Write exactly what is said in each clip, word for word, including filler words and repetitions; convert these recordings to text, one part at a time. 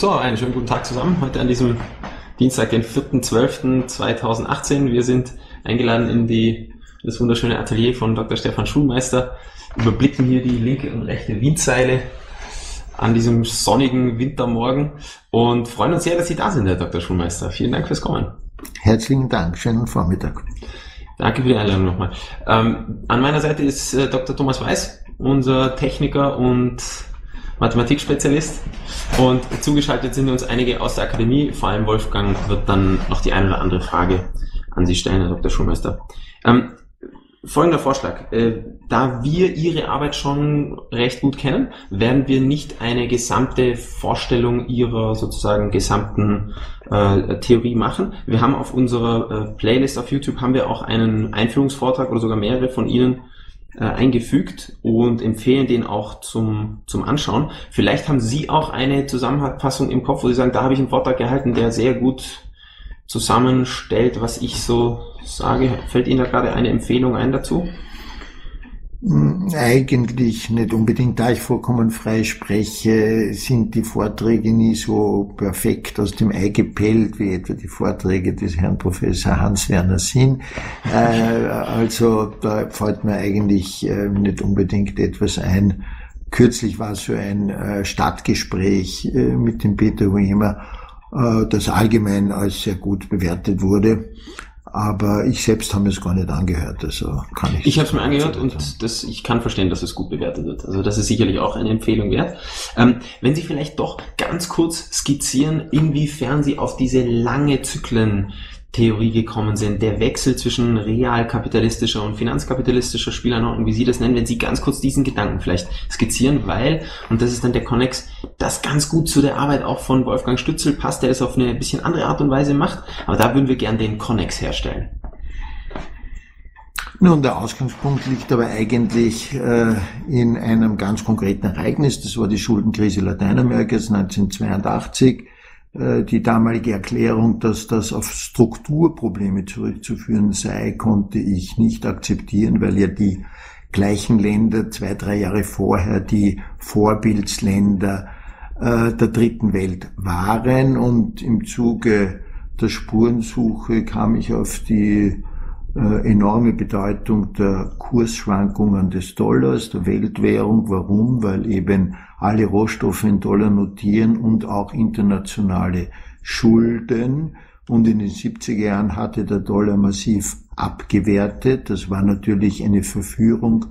So, einen schönen guten Tag zusammen, heute an diesem Dienstag, den vierten zwölften zweitausendachtzehn. Wir sind eingeladen in die, das wunderschöne Atelier von Doktor Stefan Schulmeister, überblicken hier die linke und rechte Windseile an diesem sonnigen Wintermorgen und freuen uns sehr, dass Sie da sind, Herr Doktor Schulmeister. Vielen Dank fürs Kommen. Herzlichen Dank, schönen Vormittag. Danke für die Einladung nochmal. Ähm, an meiner Seite ist äh, Doktor Thomas Weiß, unser Techniker und Mathematikspezialist, und zugeschaltet sind uns einige aus der Akademie, vor allem Wolfgang wird dann noch die eine oder andere Frage an Sie stellen, Herr Doktor Schulmeister. Ähm, folgender Vorschlag, äh, da wir Ihre Arbeit schon recht gut kennen, werden wir nicht eine gesamte Vorstellung Ihrer sozusagen gesamten äh, Theorie machen. Wir haben auf unserer äh, Playlist auf YouTube haben wir auch einen Einführungsvortrag oder sogar mehrere von Ihnen eingefügt und empfehlen den auch zum, zum Anschauen. Vielleicht haben Sie auch eine Zusammenfassung im Kopf, wo Sie sagen, da habe ich einen Vortrag gehalten, der sehr gut zusammenstellt, was ich so sage. Fällt Ihnen da gerade eine Empfehlung ein dazu? Eigentlich nicht unbedingt. Da ich vollkommen frei spreche, sind die Vorträge nie so perfekt aus dem Ei gepellt, wie etwa die Vorträge des Herrn Professor Hans-Werner Sinn. Äh, also da fällt mir eigentlich äh, nicht unbedingt etwas ein. Kürzlich war so ein äh, Stadtgespräch äh, mit dem Peter Wehmer, äh, das allgemein als sehr gut bewertet wurde. Aber ich selbst habe es gar nicht angehört, also kann ich. Ich habe es mir angehört und das, ich kann verstehen, dass es gut bewertet wird. Also das ist sicherlich auch eine Empfehlung wert. Ähm, wenn Sie vielleicht doch ganz kurz skizzieren, inwiefern Sie auf diese lange Zyklen-Theorie gekommen sind, der Wechsel zwischen realkapitalistischer und finanzkapitalistischer Spielanordnung, wie Sie das nennen, wenn Sie ganz kurz diesen Gedanken vielleicht skizzieren, weil, und das ist dann der Konnex, das ganz gut zu der Arbeit auch von Wolfgang Stützel passt, der es auf eine bisschen andere Art und Weise macht, aber da würden wir gern den Konnex herstellen. Nun, der Ausgangspunkt liegt aber eigentlich äh, in einem ganz konkreten Ereignis, das war die Schuldenkrise Lateinamerikas neunzehnhundertzweiundachtzig, die damalige Erklärung, dass das auf Strukturprobleme zurückzuführen sei, konnte ich nicht akzeptieren, weil ja die gleichen Länder zwei, drei Jahre vorher die Vorbildsländer äh, der dritten Welt waren. Und im Zuge der Spurensuche kam ich auf die äh, enorme Bedeutung der Kursschwankungen des Dollars, der Weltwährung. Warum? Weil eben alle Rohstoffe in Dollar notieren und auch internationale Schulden. Und in den siebziger Jahren hatte der Dollar massiv abgewertet. Das war natürlich eine Verführung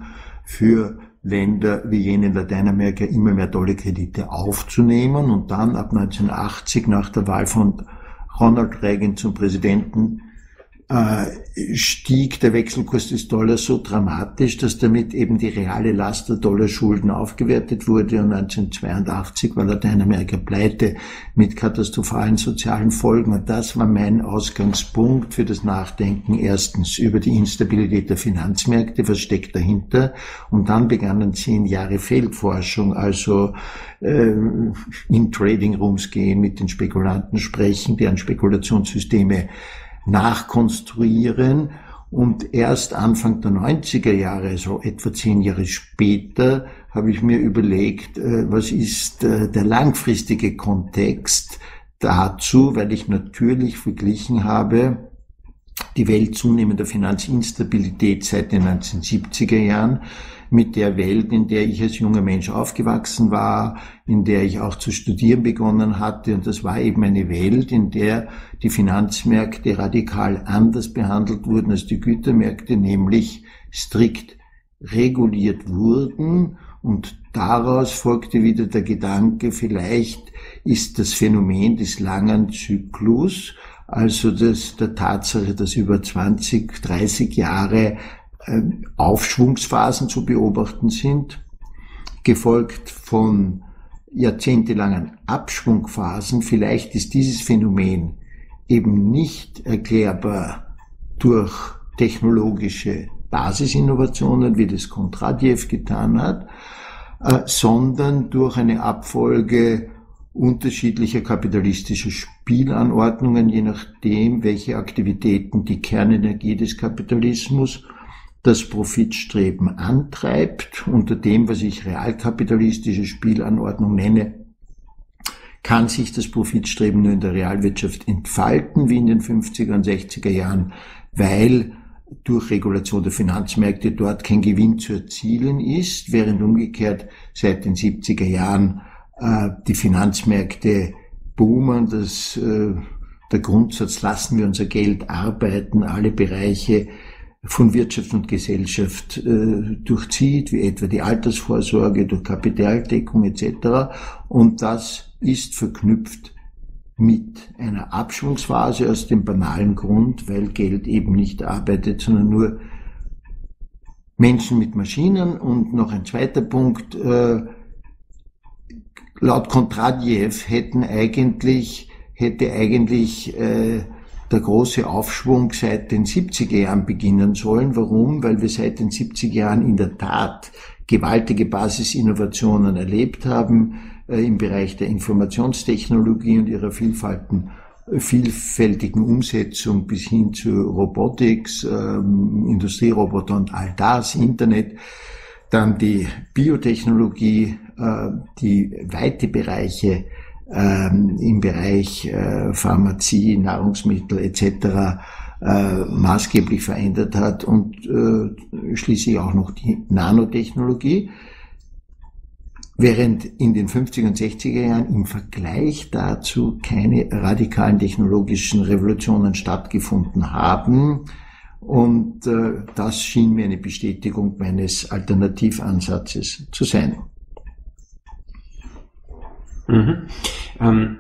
für Länder wie jene in Lateinamerika, immer mehr Dollarkredite aufzunehmen. Und dann ab neunzehnhundertachtzig, nach der Wahl von Ronald Reagan zum Präsidenten, stieg der Wechselkurs des Dollars so dramatisch, dass damit eben die reale Last der Dollarschulden aufgewertet wurde, und neunzehnhundertzweiundachtzig war Lateinamerika pleite mit katastrophalen sozialen Folgen. Und das war mein Ausgangspunkt für das Nachdenken erstens über die Instabilität der Finanzmärkte, was steckt dahinter, und dann begannen zehn Jahre Feldforschung, also äh, in Trading Rooms gehen, mit den Spekulanten sprechen, deren Spekulationssysteme nachkonstruieren, und erst Anfang der neunziger Jahre, so etwa zehn Jahre später, habe ich mir überlegt, was ist der langfristige Kontext dazu, weil ich natürlich verglichen habe, die Welt zunehmender Finanzinstabilität seit den neunzehnhundertsiebziger Jahren mit der Welt, in der ich als junger Mensch aufgewachsen war, in der ich auch zu studieren begonnen hatte. Und das war eben eine Welt, in der die Finanzmärkte radikal anders behandelt wurden als die Gütermärkte, nämlich strikt reguliert wurden. Und daraus folgte wieder der Gedanke, vielleicht ist das Phänomen des langen Zyklus, also das der Tatsache, dass über zwanzig, dreißig Jahre Aufschwungsphasen zu beobachten sind, gefolgt von jahrzehntelangen Abschwungphasen. Vielleicht ist dieses Phänomen eben nicht erklärbar durch technologische Basisinnovationen, wie das Kondratjew getan hat, sondern durch eine Abfolge unterschiedlicher kapitalistischer Spielanordnungen, je nachdem, welche Aktivitäten die Kernenergie des Kapitalismus, das Profitstreben antreibt. Unter dem, was ich realkapitalistische Spielanordnung nenne, kann sich das Profitstreben nur in der Realwirtschaft entfalten, wie in den fünfziger und sechziger Jahren, weil durch Regulation der Finanzmärkte dort kein Gewinn zu erzielen ist, während umgekehrt seit den siebziger Jahren äh, die Finanzmärkte boomen, dass äh, der Grundsatz, lassen wir unser Geld arbeiten, alle Bereiche von Wirtschaft und Gesellschaft äh, durchzieht, wie etwa die Altersvorsorge durch Kapitaldeckung et cetera. Und das ist verknüpft mit einer Abschwungsphase aus dem banalen Grund, weil Geld eben nicht arbeitet, sondern nur Menschen mit Maschinen. Und noch ein zweiter Punkt, äh, laut Kondratjew hätten eigentlich, hätte eigentlich äh, der große Aufschwung seit den siebziger Jahren beginnen sollen. Warum? Weil wir seit den siebziger Jahren in der Tat gewaltige Basisinnovationen erlebt haben, äh, im Bereich der Informationstechnologie und ihrer Vielfalten, vielfältigen Umsetzung bis hin zu Robotics, äh, Industrieroboter und all das, Internet, dann die Biotechnologie, äh, die weite Bereiche Ähm, im Bereich äh, Pharmazie, Nahrungsmittel et cetera Äh, maßgeblich verändert hat und äh, schließlich auch noch die Nanotechnologie. Während in den fünfziger und sechziger Jahren im Vergleich dazu keine radikalen technologischen Revolutionen stattgefunden haben. Und äh, das schien mir eine Bestätigung meines Alternativansatzes zu sein. Mhm. Ähm,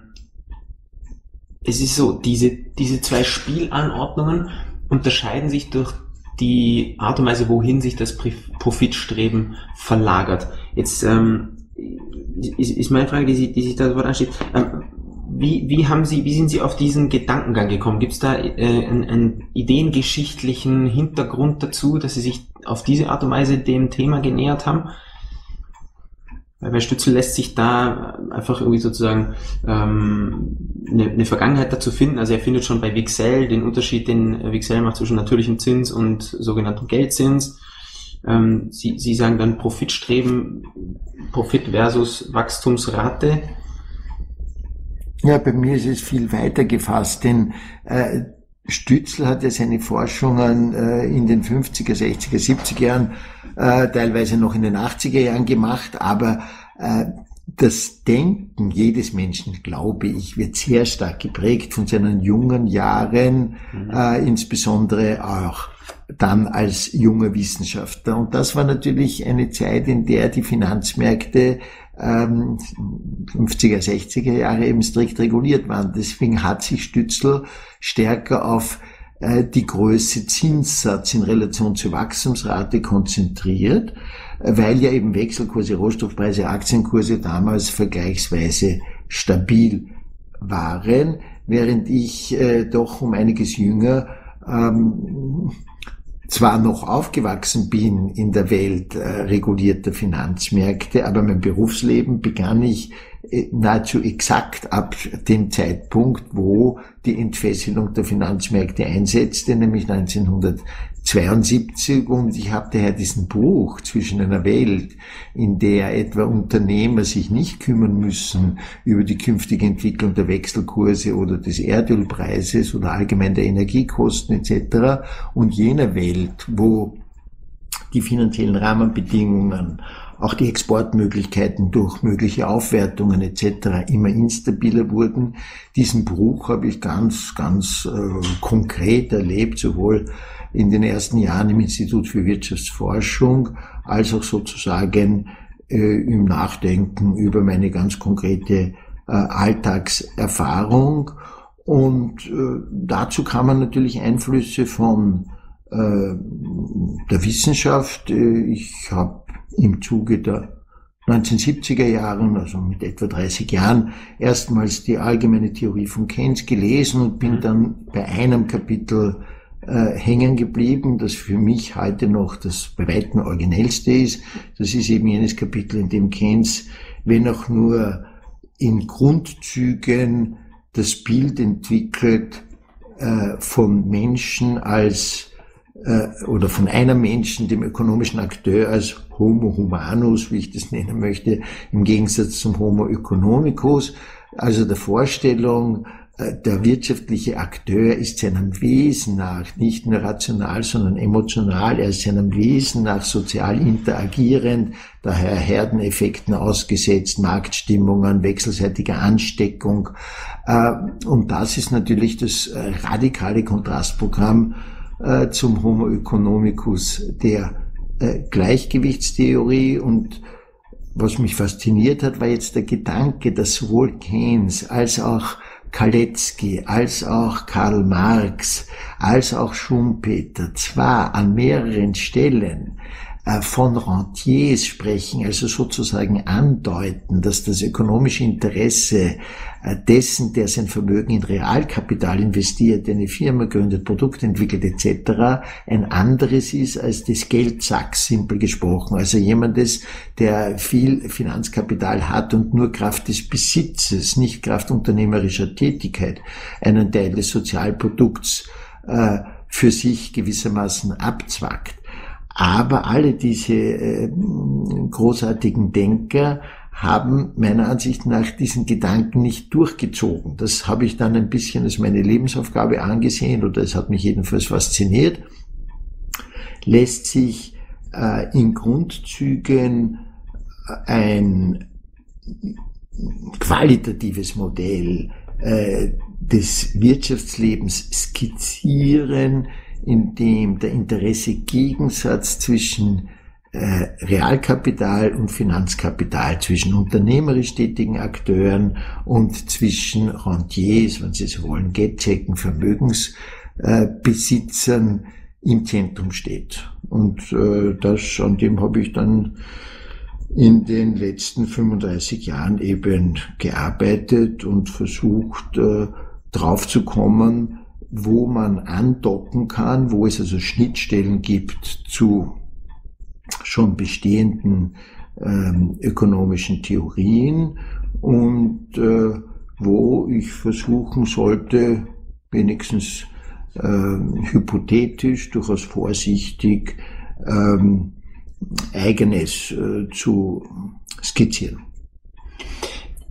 es ist so, diese, diese zwei Spielanordnungen unterscheiden sich durch die Art und Weise, wohin sich das Profitstreben verlagert. Jetzt ähm, ist, ist meine Frage, die, Sie, die sich da sofort ansteht, ähm, wie, wie, haben Sie, wie sind Sie auf diesen Gedankengang gekommen? Gibt es da äh, einen, einen ideengeschichtlichen Hintergrund dazu, dass Sie sich auf diese Art und Weise dem Thema genähert haben? Weil bei Stützel lässt sich da einfach irgendwie sozusagen ähm, eine, eine Vergangenheit dazu finden. Also er findet schon bei Vixell den Unterschied, den Vixell macht zwischen natürlichem Zins und sogenanntem Geldzins. Ähm, Sie, Sie sagen dann Profitstreben, Profit versus Wachstumsrate. Ja, bei mir ist es viel weiter gefasst, denn äh, Stützel hat ja seine Forschungen äh, in den fünfziger, sechziger, siebziger Jahren Äh, teilweise noch in den achtziger Jahren gemacht, aber äh, das Denken jedes Menschen, glaube ich, wird sehr stark geprägt von seinen jungen Jahren, mhm. äh, insbesondere auch dann als junger Wissenschaftler. Und das war natürlich eine Zeit, in der die Finanzmärkte ähm, fünfziger, sechziger Jahre eben strikt reguliert waren. Deswegen hat sich Stützel stärker auf die Größe Zinssatz in Relation zur Wachstumsrate konzentriert, weil ja eben Wechselkurse, Rohstoffpreise, Aktienkurse damals vergleichsweise stabil waren, während ich äh, doch um einiges jünger ähm, zwar noch aufgewachsen bin in der Welt äh, regulierter Finanzmärkte, aber mein Berufsleben begann ich äh, nahezu exakt ab dem Zeitpunkt, wo die Entfesselung der Finanzmärkte einsetzte, nämlich neunzehnhundertzweiundsiebzig. Und ich habe daher diesen Bruch zwischen einer Welt, in der etwa Unternehmer sich nicht kümmern müssen über die künftige Entwicklung der Wechselkurse oder des Erdölpreises oder allgemein der Energiekosten et cetera, und jener Welt, wo die finanziellen Rahmenbedingungen, auch die Exportmöglichkeiten durch mögliche Aufwertungen et cetera immer instabiler wurden. Diesen Bruch habe ich ganz, ganz äh, konkret erlebt, sowohl in den ersten Jahren im Institut für Wirtschaftsforschung als auch sozusagen äh, im Nachdenken über meine ganz konkrete äh, Alltagserfahrung. Und äh, dazu kann man natürlich Einflüsse von äh, der Wissenschaft. Ich habe im Zuge der neunzehnhundertsiebziger Jahren, also mit etwa dreißig Jahren, erstmals die allgemeine Theorie von Keynes gelesen und bin dann bei einem Kapitel äh, hängen geblieben, das für mich heute noch das bei weitem originellste ist. Das ist eben jenes Kapitel, in dem Keynes, wenn auch nur in Grundzügen, das Bild entwickelt äh, von Menschen als oder von einem Menschen, dem ökonomischen Akteur, als Homo humanus, wie ich das nennen möchte, im Gegensatz zum Homo economicus, also der Vorstellung, der wirtschaftliche Akteur ist seinem Wesen nach nicht nur rational, sondern emotional, er ist seinem Wesen nach sozial interagierend, daher Herdeneffekten ausgesetzt, Marktstimmungen, wechselseitiger Ansteckung. Und das ist natürlich das radikale Kontrastprogramm zum Homo economicus der Gleichgewichtstheorie. Und was mich fasziniert hat, war jetzt der Gedanke, dass sowohl Keynes als auch Kalecki, als auch Karl Marx, als auch Schumpeter zwar an mehreren Stellen von Rentiers sprechen, also sozusagen andeuten, dass das ökonomische Interesse dessen, der sein Vermögen in Realkapital investiert, eine Firma gründet, Produkte entwickelt et cetera, ein anderes ist als des Geldsacks, simpel gesprochen. Also jemandes, der viel Finanzkapital hat und nur Kraft des Besitzes, nicht Kraft unternehmerischer Tätigkeit, einen Teil des Sozialprodukts äh, für sich gewissermaßen abzwackt. Aber alle diese äh, großartigen Denker haben meiner Ansicht nach diesen Gedanken nicht durchgezogen. Das habe ich dann ein bisschen als meine Lebensaufgabe angesehen, oder es hat mich jedenfalls fasziniert. Lässt sich äh, in Grundzügen ein qualitatives Modell äh, des Wirtschaftslebens skizzieren, in dem der Interessegegensatz zwischen äh, Realkapital und Finanzkapital, zwischen unternehmerisch tätigen Akteuren und zwischen Rentiers, wenn Sie so wollen, Geldsäcken, Vermögensbesitzern äh, im Zentrum steht. Und äh, das, an dem habe ich dann in den letzten fünfunddreißig Jahren eben gearbeitet und versucht, äh, drauf zu kommen, wo man andocken kann, wo es also Schnittstellen gibt zu schon bestehenden ähm, ökonomischen Theorien und äh, wo ich versuchen sollte, wenigstens ähm, hypothetisch, durchaus vorsichtig, ähm, Eigenes äh, zu skizzieren.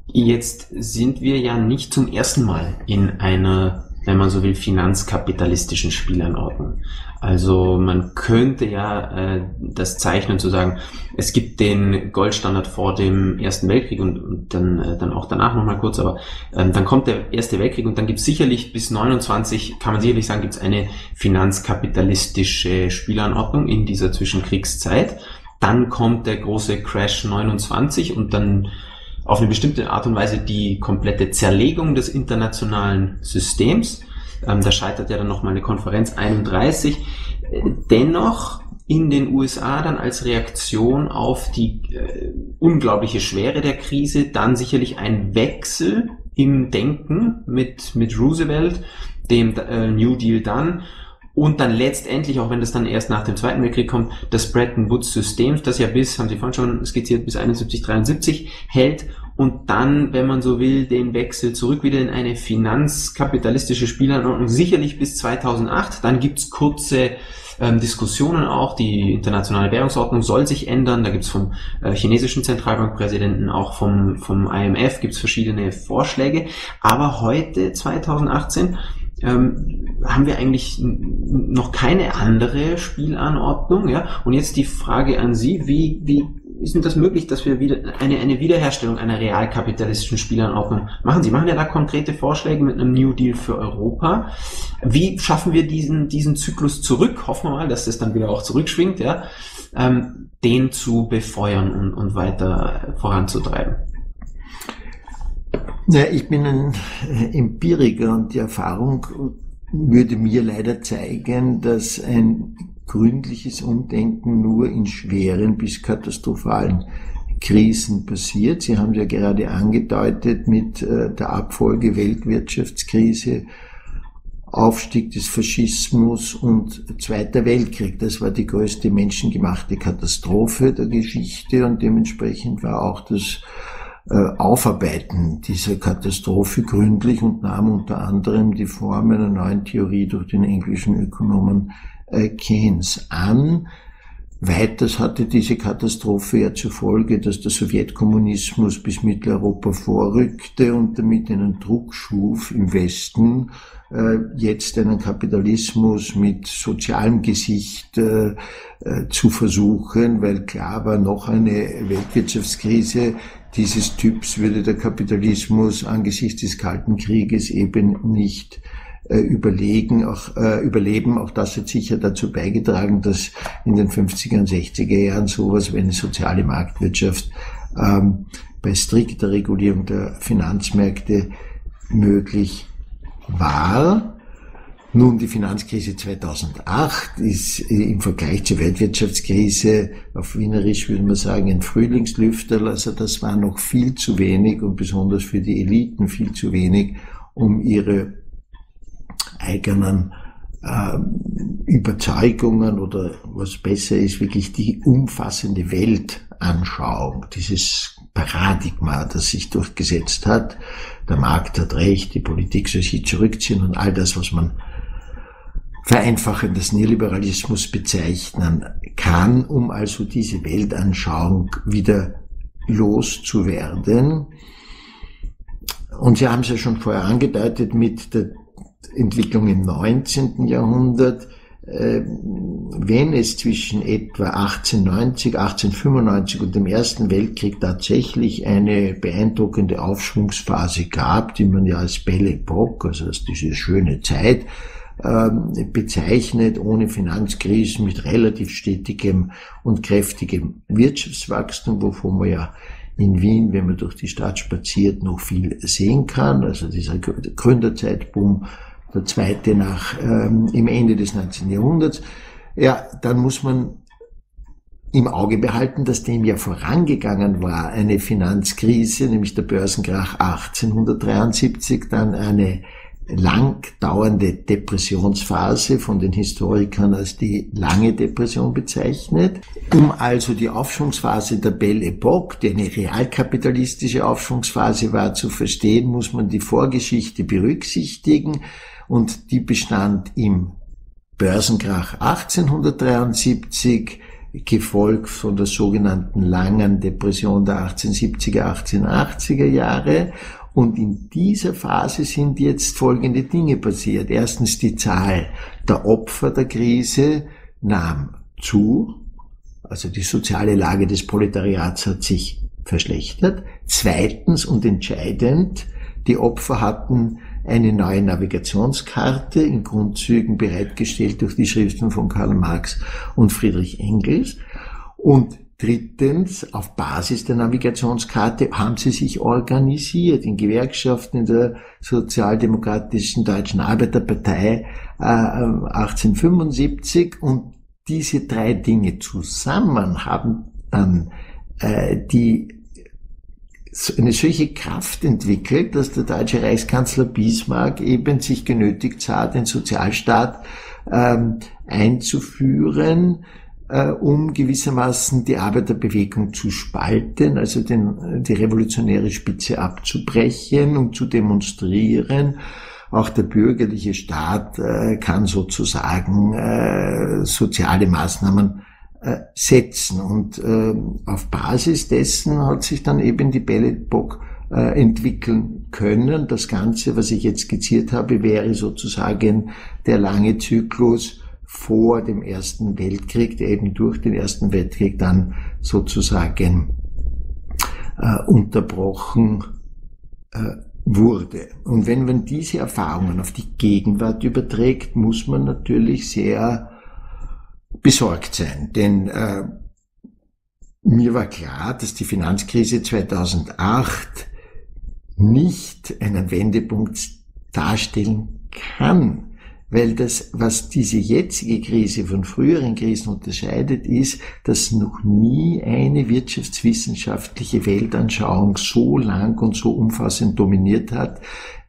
Jetzt sind wir ja nicht zum ersten Mal in einer, wenn man so will, finanzkapitalistischen Spielanordnung. Also man könnte ja äh, das zeichnen zu sagen, es gibt den Goldstandard vor dem Ersten Weltkrieg und, und dann, äh, dann auch danach nochmal kurz, aber ähm, dann kommt der Erste Weltkrieg und dann gibt es sicherlich bis neunundzwanzig, kann man sicherlich sagen, gibt es eine finanzkapitalistische Spielanordnung in dieser Zwischenkriegszeit. Dann kommt der große Crash neunundzwanzig und dann auf eine bestimmte Art und Weise die komplette Zerlegung des internationalen Systems. Ähm, da scheitert ja dann nochmal eine Konferenz einunddreißig. Dennoch in den U S A dann als Reaktion auf die äh, unglaubliche Schwere der Krise dann sicherlich ein Wechsel im Denken mit, mit Roosevelt, dem äh, New Deal dann. Und dann letztendlich, auch wenn das dann erst nach dem Zweiten Weltkrieg kommt, das Bretton Woods-System, das ja bis, haben Sie vorhin schon skizziert, bis einundsiebzig, dreiundsiebzig hält und dann, wenn man so will, den Wechsel zurück wieder in eine finanzkapitalistische Spielanordnung, sicherlich bis zweitausendacht. Dann gibt's kurze ähm, Diskussionen auch, die internationale Währungsordnung soll sich ändern, da gibt's vom äh, chinesischen Zentralbankpräsidenten, auch vom, vom I M F gibt's verschiedene Vorschläge, aber heute, zweitausendachtzehn, Ähm, haben wir eigentlich noch keine andere Spielanordnung, ja? Und jetzt die Frage an Sie, wie, wie ist denn das möglich, dass wir wieder eine, eine Wiederherstellung einer realkapitalistischen Spielanordnung machen? Sie machen ja da konkrete Vorschläge mit einem New Deal für Europa. Wie schaffen wir diesen, diesen Zyklus zurück? Hoffen wir mal, dass das dann wieder auch zurückschwingt, ja? Ähm, den zu befeuern und, und weiter voranzutreiben. Ja, ich bin ein Empiriker und die Erfahrung würde mir leider zeigen, dass ein gründliches Umdenken nur in schweren bis katastrophalen Krisen passiert. Sie haben es ja gerade angedeutet mit der Abfolge Weltwirtschaftskrise, Aufstieg des Faschismus und Zweiter Weltkrieg. Das war die größte menschengemachte Katastrophe der Geschichte und dementsprechend war auch das Aufarbeiten dieser Katastrophe gründlich und nahm unter anderem die Form einer neuen Theorie durch den englischen Ökonomen Keynes an. Weiters hatte diese Katastrophe ja zur Folge, dass der Sowjetkommunismus bis Mitteleuropa vorrückte und damit einen Druck schuf im Westen, äh, jetzt einen Kapitalismus mit sozialem Gesicht äh, äh, zu versuchen, weil klar war, noch eine Weltwirtschaftskrise dieses Typs würde der Kapitalismus angesichts des Kalten Krieges eben nicht überlegen, auch, äh, überleben. Auch das hat sicher dazu beigetragen, dass in den fünfziger und sechziger Jahren sowas wie eine soziale Marktwirtschaft ähm, bei strikter Regulierung der Finanzmärkte möglich war. Nun, die Finanzkrise zweitausendacht ist im Vergleich zur Weltwirtschaftskrise, auf Wienerisch würde man sagen, ein Frühlingslüfter. Also das war noch viel zu wenig und besonders für die Eliten viel zu wenig, um ihre eigenen äh, Überzeugungen oder was besser ist, wirklich die umfassende Weltanschauung, dieses Paradigma, das sich durchgesetzt hat. Der Markt hat recht, die Politik soll sich zurückziehen und all das, was man vereinfachend als Neoliberalismus bezeichnen kann, um also diese Weltanschauung wieder loszuwerden. Und Sie haben es ja schon vorher angedeutet mit der Entwicklung im neunzehnten Jahrhundert, äh, wenn es zwischen etwa achtzehnhundertneunzig, achtzehnhundertfünfundneunzig und dem Ersten Weltkrieg tatsächlich eine beeindruckende Aufschwungsphase gab, die man ja als Belle Époque, also als diese schöne Zeit, äh, bezeichnet, ohne Finanzkrisen, mit relativ stetigem und kräftigem Wirtschaftswachstum, wovon man ja in Wien, wenn man durch die Stadt spaziert, noch viel sehen kann. Also dieser Gründerzeitboom, der zweite nach ähm, im Ende des neunzehnten Jahrhunderts. Ja, dann muss man im Auge behalten, dass dem ja vorangegangen war eine Finanzkrise, nämlich der Börsenkrach achtzehnhundertdreiundsiebzig, dann eine langdauernde Depressionsphase, von den Historikern als die lange Depression bezeichnet. Um also die Aufschwungsphase der Belle Époque, die eine realkapitalistische Aufschwungsphase war, zu verstehen, muss man die Vorgeschichte berücksichtigen und die bestand im Börsenkrach achtzehnhundertdreiundsiebzig, gefolgt von der sogenannten langen Depression der achtzehnhundertsiebziger, achtzehnhundertachtziger Jahre. Und in dieser Phase sind jetzt folgende Dinge passiert. Erstens, die Zahl der Opfer der Krise nahm zu. Also die soziale Lage des Proletariats hat sich verschlechtert. Zweitens und entscheidend, die Opfer hatten eine neue Navigationskarte in Grundzügen bereitgestellt durch die Schriften von Karl Marx und Friedrich Engels. Und drittens, auf Basis der Navigationskarte haben sie sich organisiert in Gewerkschaften, in der sozialdemokratischen Deutschen Arbeiterpartei äh, achtzehnhundertfünfundsiebzig, und diese drei Dinge zusammen haben dann äh, die eine solche Kraft entwickelt, dass der deutsche Reichskanzler Bismarck eben sich genötigt sah, den Sozialstaat äh, einzuführen, um gewissermaßen die Arbeiterbewegung zu spalten, also den, die revolutionäre Spitze abzubrechen, um zu demonstrieren. Auch der bürgerliche Staat äh, kann sozusagen äh, soziale Maßnahmen äh, setzen. Und äh, auf Basis dessen hat sich dann eben die Belle Époque äh, entwickeln können. Das Ganze, was ich jetzt skizziert habe, wäre sozusagen der lange Zyklus vor dem Ersten Weltkrieg, der eben durch den Ersten Weltkrieg dann sozusagen äh, unterbrochen äh, wurde. Und wenn man diese Erfahrungen auf die Gegenwart überträgt, muss man natürlich sehr besorgt sein, denn äh, mir war klar, dass die Finanzkrise zweitausendacht nicht einen Wendepunkt darstellen kann. Weil das, was diese jetzige Krise von früheren Krisen unterscheidet, ist, dass noch nie eine wirtschaftswissenschaftliche Weltanschauung so lang und so umfassend dominiert hat,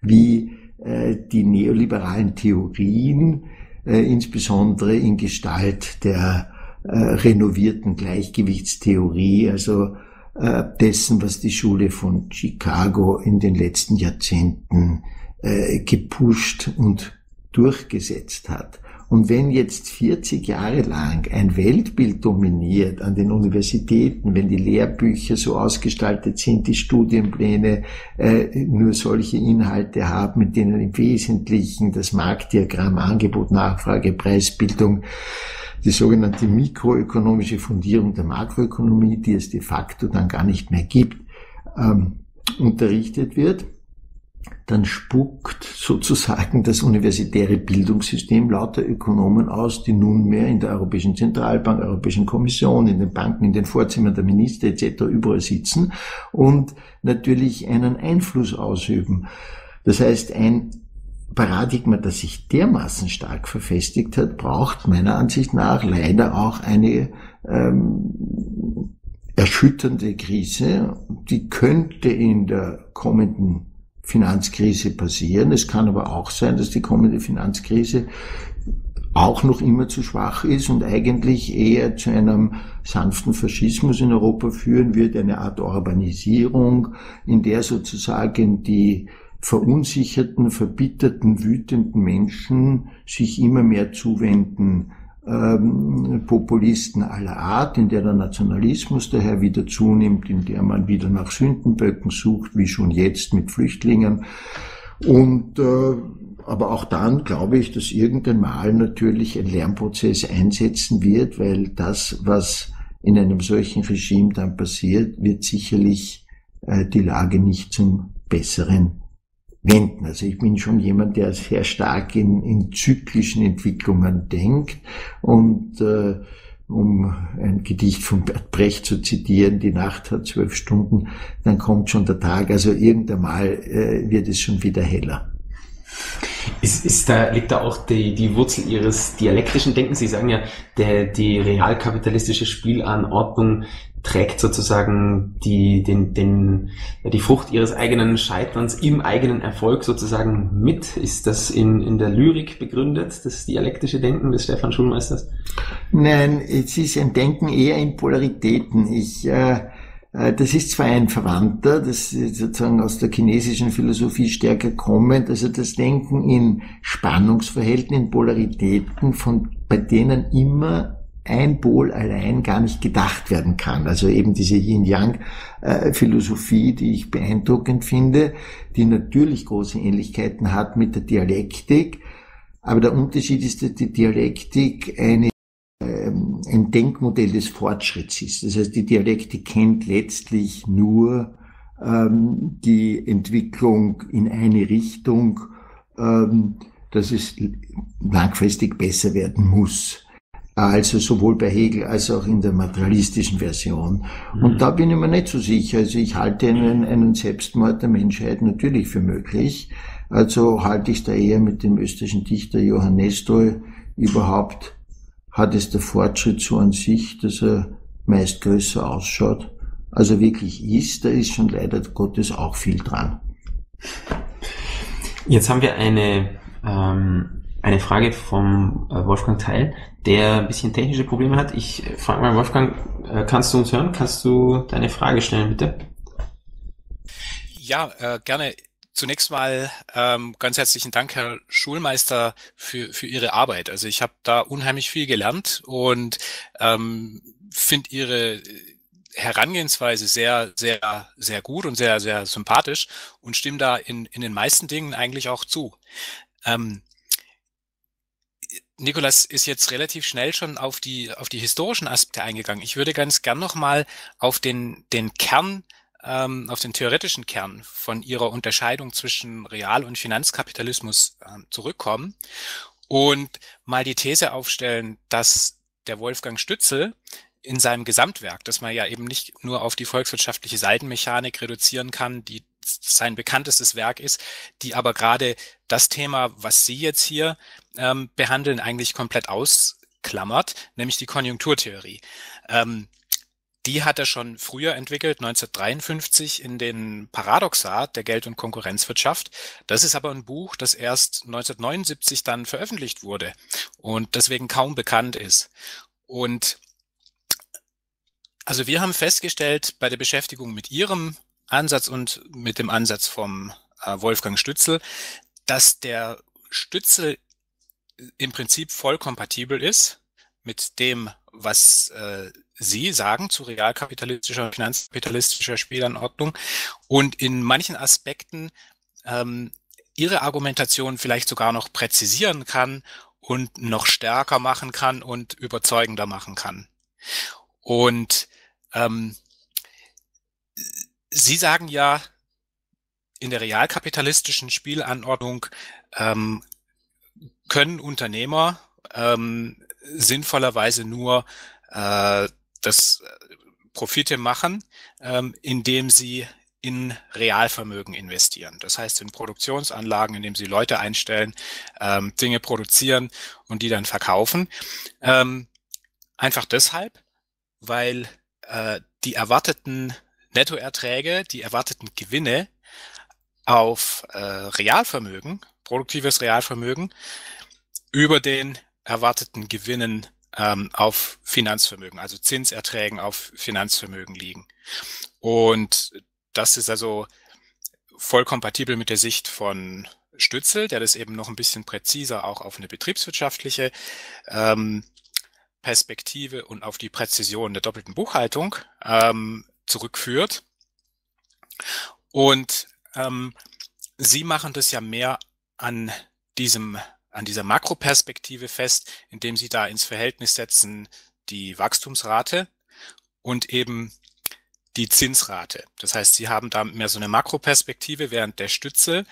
wie äh, die neoliberalen Theorien, äh, insbesondere in Gestalt der äh, renovierten Gleichgewichtstheorie, also äh, dessen, was die Schule von Chicago in den letzten Jahrzehnten äh, gepusht und durchgesetzt hat. Und wenn jetzt vierzig Jahre lang ein Weltbild dominiert an den Universitäten, wenn die Lehrbücher so ausgestaltet sind, die Studienpläne äh, nur solche Inhalte haben, mit denen im Wesentlichen das Marktdiagramm Angebot, Nachfrage, Preisbildung, die sogenannte mikroökonomische Fundierung der Makroökonomie, die es de facto dann gar nicht mehr gibt, ähm, unterrichtet wird, dann spuckt sozusagen das universitäre Bildungssystem lauter Ökonomen aus, die nunmehr in der Europäischen Zentralbank, Europäischen Kommission, in den Banken, in den Vorzimmern der Minister et cetera überall sitzen und natürlich einen Einfluss ausüben. Das heißt, ein Paradigma, das sich dermaßen stark verfestigt hat, braucht meiner Ansicht nach leider auch eine ähm, erschütternde Krise. Die könnte in der kommenden Finanzkrise passieren. Es kann aber auch sein, dass die kommende Finanzkrise auch noch immer zu schwach ist und eigentlich eher zu einem sanften Faschismus in Europa führen wird, eine Art Urbanisierung, in der sozusagen die verunsicherten, verbitterten, wütenden Menschen sich immer mehr zuwenden, ähm, Populisten aller Art, in der der Nationalismus daher wieder zunimmt, in der man wieder nach Sündenböcken sucht, wie schon jetzt mit Flüchtlingen. Und äh, aber auch dann glaube ich, dass irgendwann mal natürlich ein Lernprozess einsetzen wird, weil das, was in einem solchen Regime dann passiert, wird sicherlich äh, die Lage nicht zum Besseren wenden. Also ich bin schon jemand, der sehr stark in, in zyklischen Entwicklungen denkt und äh, um ein Gedicht von Bert Brecht zu zitieren, die Nacht hat zwölf Stunden, dann kommt schon der Tag, also irgendwann mal äh, wird es schon wieder heller. Ist, ist da, liegt da auch die, die Wurzel Ihres dialektischen Denkens? Sie sagen ja, der, die realkapitalistische Spielanordnung trägt sozusagen die, den, den, die Frucht Ihres eigenen Scheiterns im eigenen Erfolg sozusagen mit. Ist das in, in der Lyrik begründet, das dialektische Denken des Stefan Schulmeisters? Nein, es ist ein Denken eher in Polaritäten. Ich... Äh Das ist zwar ein Verwandter, das ist sozusagen aus der chinesischen Philosophie stärker kommend, also das Denken in Spannungsverhältnissen, in Polaritäten, von, bei denen immer ein Pol allein gar nicht gedacht werden kann. Also eben diese Yin-Yang-Philosophie, die ich beeindruckend finde, die natürlich große Ähnlichkeiten hat mit der Dialektik, aber der Unterschied ist, dass die Dialektik eine ein Denkmodell des Fortschritts ist. Das heißt, die Dialektik kennt letztlich nur ähm, die Entwicklung in eine Richtung, ähm, dass es langfristig besser werden muss. Also sowohl bei Hegel als auch in der materialistischen Version. Und da bin ich mir nicht so sicher. Also ich halte einen, einen Selbstmord der Menschheit natürlich für möglich. Also halte ich da eher mit dem österreichischen Dichter Johann Nestroy überhaupt hat es der Fortschritt so an sich, dass er meist größer ausschaut, als er wirklich ist. Da ist schon leider Gottes auch viel dran. Jetzt haben wir eine, ähm, eine Frage vom Wolfgang Theil, der ein bisschen technische Probleme hat. Ich frage mal, Wolfgang, kannst du uns hören? Kannst du deine Frage stellen, bitte? Ja, äh, gerne. Zunächst mal ähm, ganz herzlichen Dank, Herr Schulmeister, für, für Ihre Arbeit. Also ich habe da unheimlich viel gelernt und ähm, finde Ihre Herangehensweise sehr, sehr, sehr gut und sehr, sehr sympathisch und stimme da in, in den meisten Dingen eigentlich auch zu. Ähm, Nikolas ist jetzt relativ schnell schon auf die, auf die historischen Aspekte eingegangen. Ich würde ganz gern nochmal auf den, den Kern auf den theoretischen Kern von Ihrer Unterscheidung zwischen Real- und Finanzkapitalismus zurückkommen und mal die These aufstellen, dass der Wolfgang Stützel in seinem Gesamtwerk, das man ja eben nicht nur auf die volkswirtschaftliche Seitenmechanik reduzieren kann, die sein bekanntestes Werk ist, die aber gerade das Thema, was Sie jetzt hier ähm, behandeln, eigentlich komplett ausklammert, nämlich die Konjunkturtheorie. Ähm, Die hat er schon früher entwickelt, neunzehnhundertdreiundfünfzig, in den Paradoxa der Geld- und Konkurrenzwirtschaft. Das ist aber ein Buch, das erst neunzehnhundertneunundsiebzig dann veröffentlicht wurde und deswegen kaum bekannt ist. Und also wir haben festgestellt, bei der Beschäftigung mit Ihrem Ansatz und mit dem Ansatz vom Wolfgang Stützel, dass der Stützel im Prinzip voll kompatibel ist mit dem, was äh, Sie sagen zu realkapitalistischer, finanzkapitalistischer Spielanordnung und in manchen Aspekten ähm, Ihre Argumentation vielleicht sogar noch präzisieren kann und noch stärker machen kann und überzeugender machen kann. Und ähm, Sie sagen ja, in der realkapitalistischen Spielanordnung ähm, können Unternehmer ähm, sinnvollerweise nur äh, das Profite machen, ähm, indem sie in Realvermögen investieren. Das heißt in Produktionsanlagen, indem sie Leute einstellen, ähm, Dinge produzieren und die dann verkaufen. Ähm, einfach deshalb, weil äh, die erwarteten Nettoerträge, die erwarteten Gewinne auf äh, Realvermögen, produktives Realvermögen, über den erwarteten Gewinnen ähm, auf Finanzvermögen, also Zinserträgen auf Finanzvermögen liegen. Und das ist also voll kompatibel mit der Sicht von Stützel, der das eben noch ein bisschen präziser auch auf eine betriebswirtschaftliche ähm, Perspektive und auf die Präzision der doppelten Buchhaltung ähm, zurückführt. Und ähm, Sie machen das ja mehr an diesem, an dieser Makroperspektive fest, indem Sie da ins Verhältnis setzen die Wachstumsrate und eben die Zinsrate. Das heißt, Sie haben da mehr so eine Makroperspektive, während der Stützel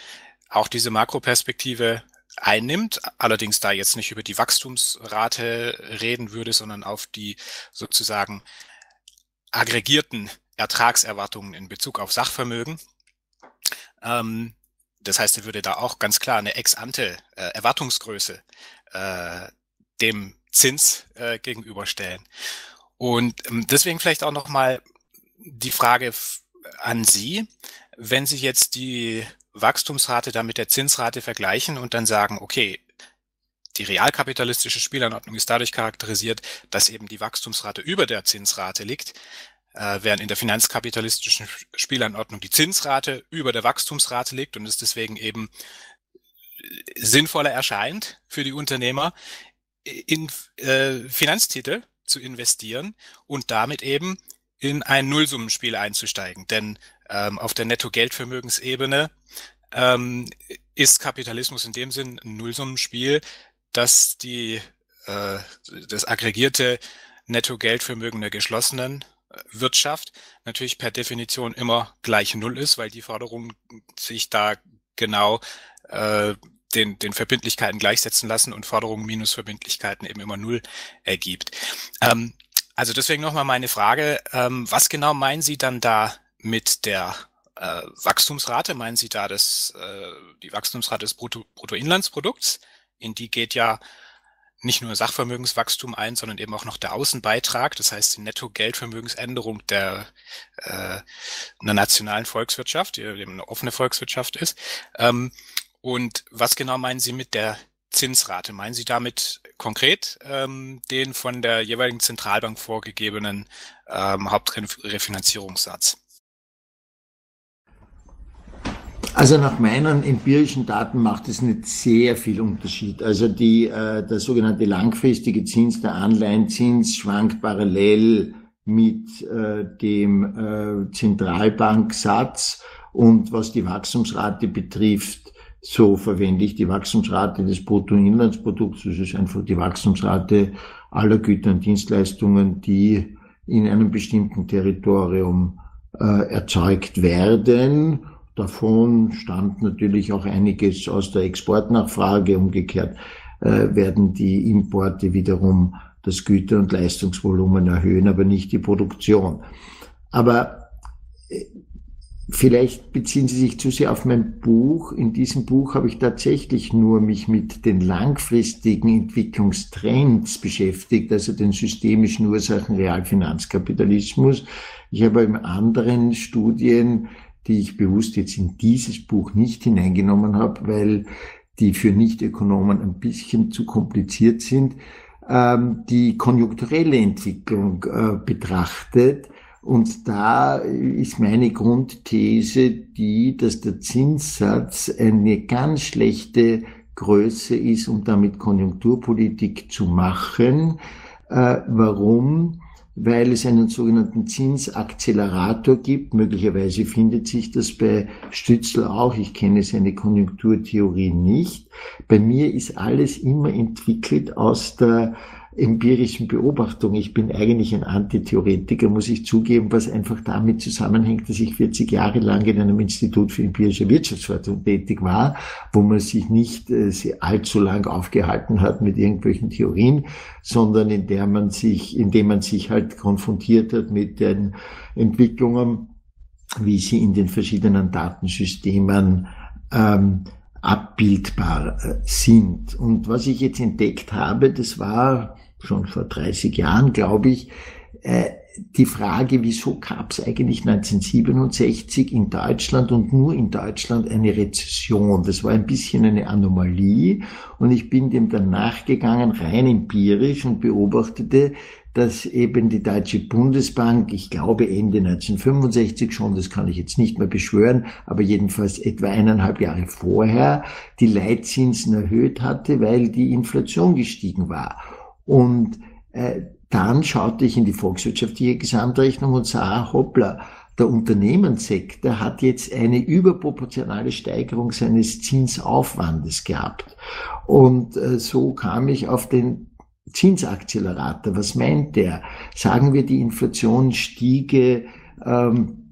auch diese Makroperspektive einnimmt, allerdings da jetzt nicht über die Wachstumsrate reden würde, sondern auf die sozusagen aggregierten Ertragserwartungen in Bezug auf Sachvermögen. Ähm, das heißt, er würde da auch ganz klar eine ex-ante äh, Erwartungsgröße äh, dem Zins äh, gegenüberstellen. Und ähm, deswegen vielleicht auch nochmal die Frage an Sie, wenn Sie jetzt die Wachstumsrate dann mit der Zinsrate vergleichen und dann sagen, okay, die realkapitalistische Spielanordnung ist dadurch charakterisiert, dass eben die Wachstumsrate über der Zinsrate liegt, äh, während in der finanzkapitalistischen Spielanordnung die Zinsrate über der Wachstumsrate liegt und es deswegen eben sinnvoller erscheint für die Unternehmer, in äh, Finanztitel zu investieren und damit eben in ein Nullsummenspiel einzusteigen. Denn ähm, auf der Netto-Geldvermögensebene ähm, ist Kapitalismus in dem Sinn ein Nullsummenspiel, dass die, äh, das aggregierte Netto-Geldvermögen der geschlossenen Wirtschaft natürlich per Definition immer gleich Null ist, weil die Forderungen sich da genau äh, den, den Verbindlichkeiten gleichsetzen lassen und Forderungen minus Verbindlichkeiten eben immer Null ergibt. Ähm, also deswegen nochmal meine Frage, ähm, was genau meinen Sie dann da mit der äh, Wachstumsrate? Meinen Sie da das, äh, die Wachstumsrate des Brutto, Bruttoinlandsprodukts? In die geht ja nicht nur Sachvermögenswachstum ein, sondern eben auch noch der Außenbeitrag, das heißt die Netto-Geldvermögensänderung der, äh, einer nationalen Volkswirtschaft, die eben eine offene Volkswirtschaft ist. Ähm, und was genau meinen Sie mit der Zinsrate? Meinen Sie damit konkret ähm, den von der jeweiligen Zentralbank vorgegebenen ähm, Hauptrefinanzierungssatz? Also nach meinen empirischen Daten macht es nicht sehr viel Unterschied. Also die, äh, der sogenannte langfristige Zins, der Anleihenzins, schwankt parallel mit äh, dem äh, Zentralbanksatz. Und was die Wachstumsrate betrifft, so verwende ich die Wachstumsrate des Bruttoinlandsprodukts. Das ist einfach die Wachstumsrate aller Güter und Dienstleistungen, die in einem bestimmten Territorium äh, erzeugt werden. Davon stammt natürlich auch einiges aus der Exportnachfrage. Umgekehrt äh, werden die Importe wiederum das Güter- und Leistungsvolumen erhöhen, aber nicht die Produktion. Aber äh, vielleicht beziehen Sie sich zu sehr auf mein Buch. In diesem Buch habe ich tatsächlich nur mich mit den langfristigen Entwicklungstrends beschäftigt, also den systemischen Ursachen Realfinanzkapitalismus. Ich habe in anderen Studien, die ich bewusst jetzt in dieses Buch nicht hineingenommen habe, weil die für Nicht-Ökonomen ein bisschen zu kompliziert sind, die konjunkturelle Entwicklung betrachtet. Und da ist meine Grundthese die, dass der Zinssatz eine ganz schlechte Größe ist, um damit Konjunkturpolitik zu machen. Äh, warum? Weil es einen sogenannten Zinsakzelerator gibt. Möglicherweise findet sich das bei Stützel auch. Ich kenne seine Konjunkturtheorie nicht. Bei mir ist alles immer entwickelt aus der empirischen Beobachtung. Ich bin eigentlich ein Antitheoretiker, muss ich zugeben, was einfach damit zusammenhängt, dass ich vierzig Jahre lang in einem Institut für empirische Wirtschaftsforschung tätig war, wo man sich nicht äh, allzu lang aufgehalten hat mit irgendwelchen Theorien, sondern in der man sich, indem man sich halt konfrontiert hat mit den Entwicklungen, wie sie in den verschiedenen Datensystemen ähm, abbildbar sind. Und was ich jetzt entdeckt habe, das war schon vor dreißig Jahren, glaube ich, äh, die Frage, wieso gab es eigentlich neunzehnhundertsiebenundsechzig in Deutschland und nur in Deutschland eine Rezession. Das war ein bisschen eine Anomalie und ich bin dem dann nachgegangen, rein empirisch, und beobachtete, dass eben die Deutsche Bundesbank, ich glaube Ende neunzehnhundertfünfundsechzig schon, das kann ich jetzt nicht mehr beschwören, aber jedenfalls etwa eineinhalb Jahre vorher, die Leitzinsen erhöht hatte, weil die Inflation gestiegen war. Und äh, dann schaute ich in die volkswirtschaftliche Gesamtrechnung und sah, hoppla, der Unternehmenssektor hat jetzt eine überproportionale Steigerung seines Zinsaufwandes gehabt. Und äh, so kam ich auf den Zinsakzelerator. Was meint der? Sagen wir, die Inflation stiege ähm,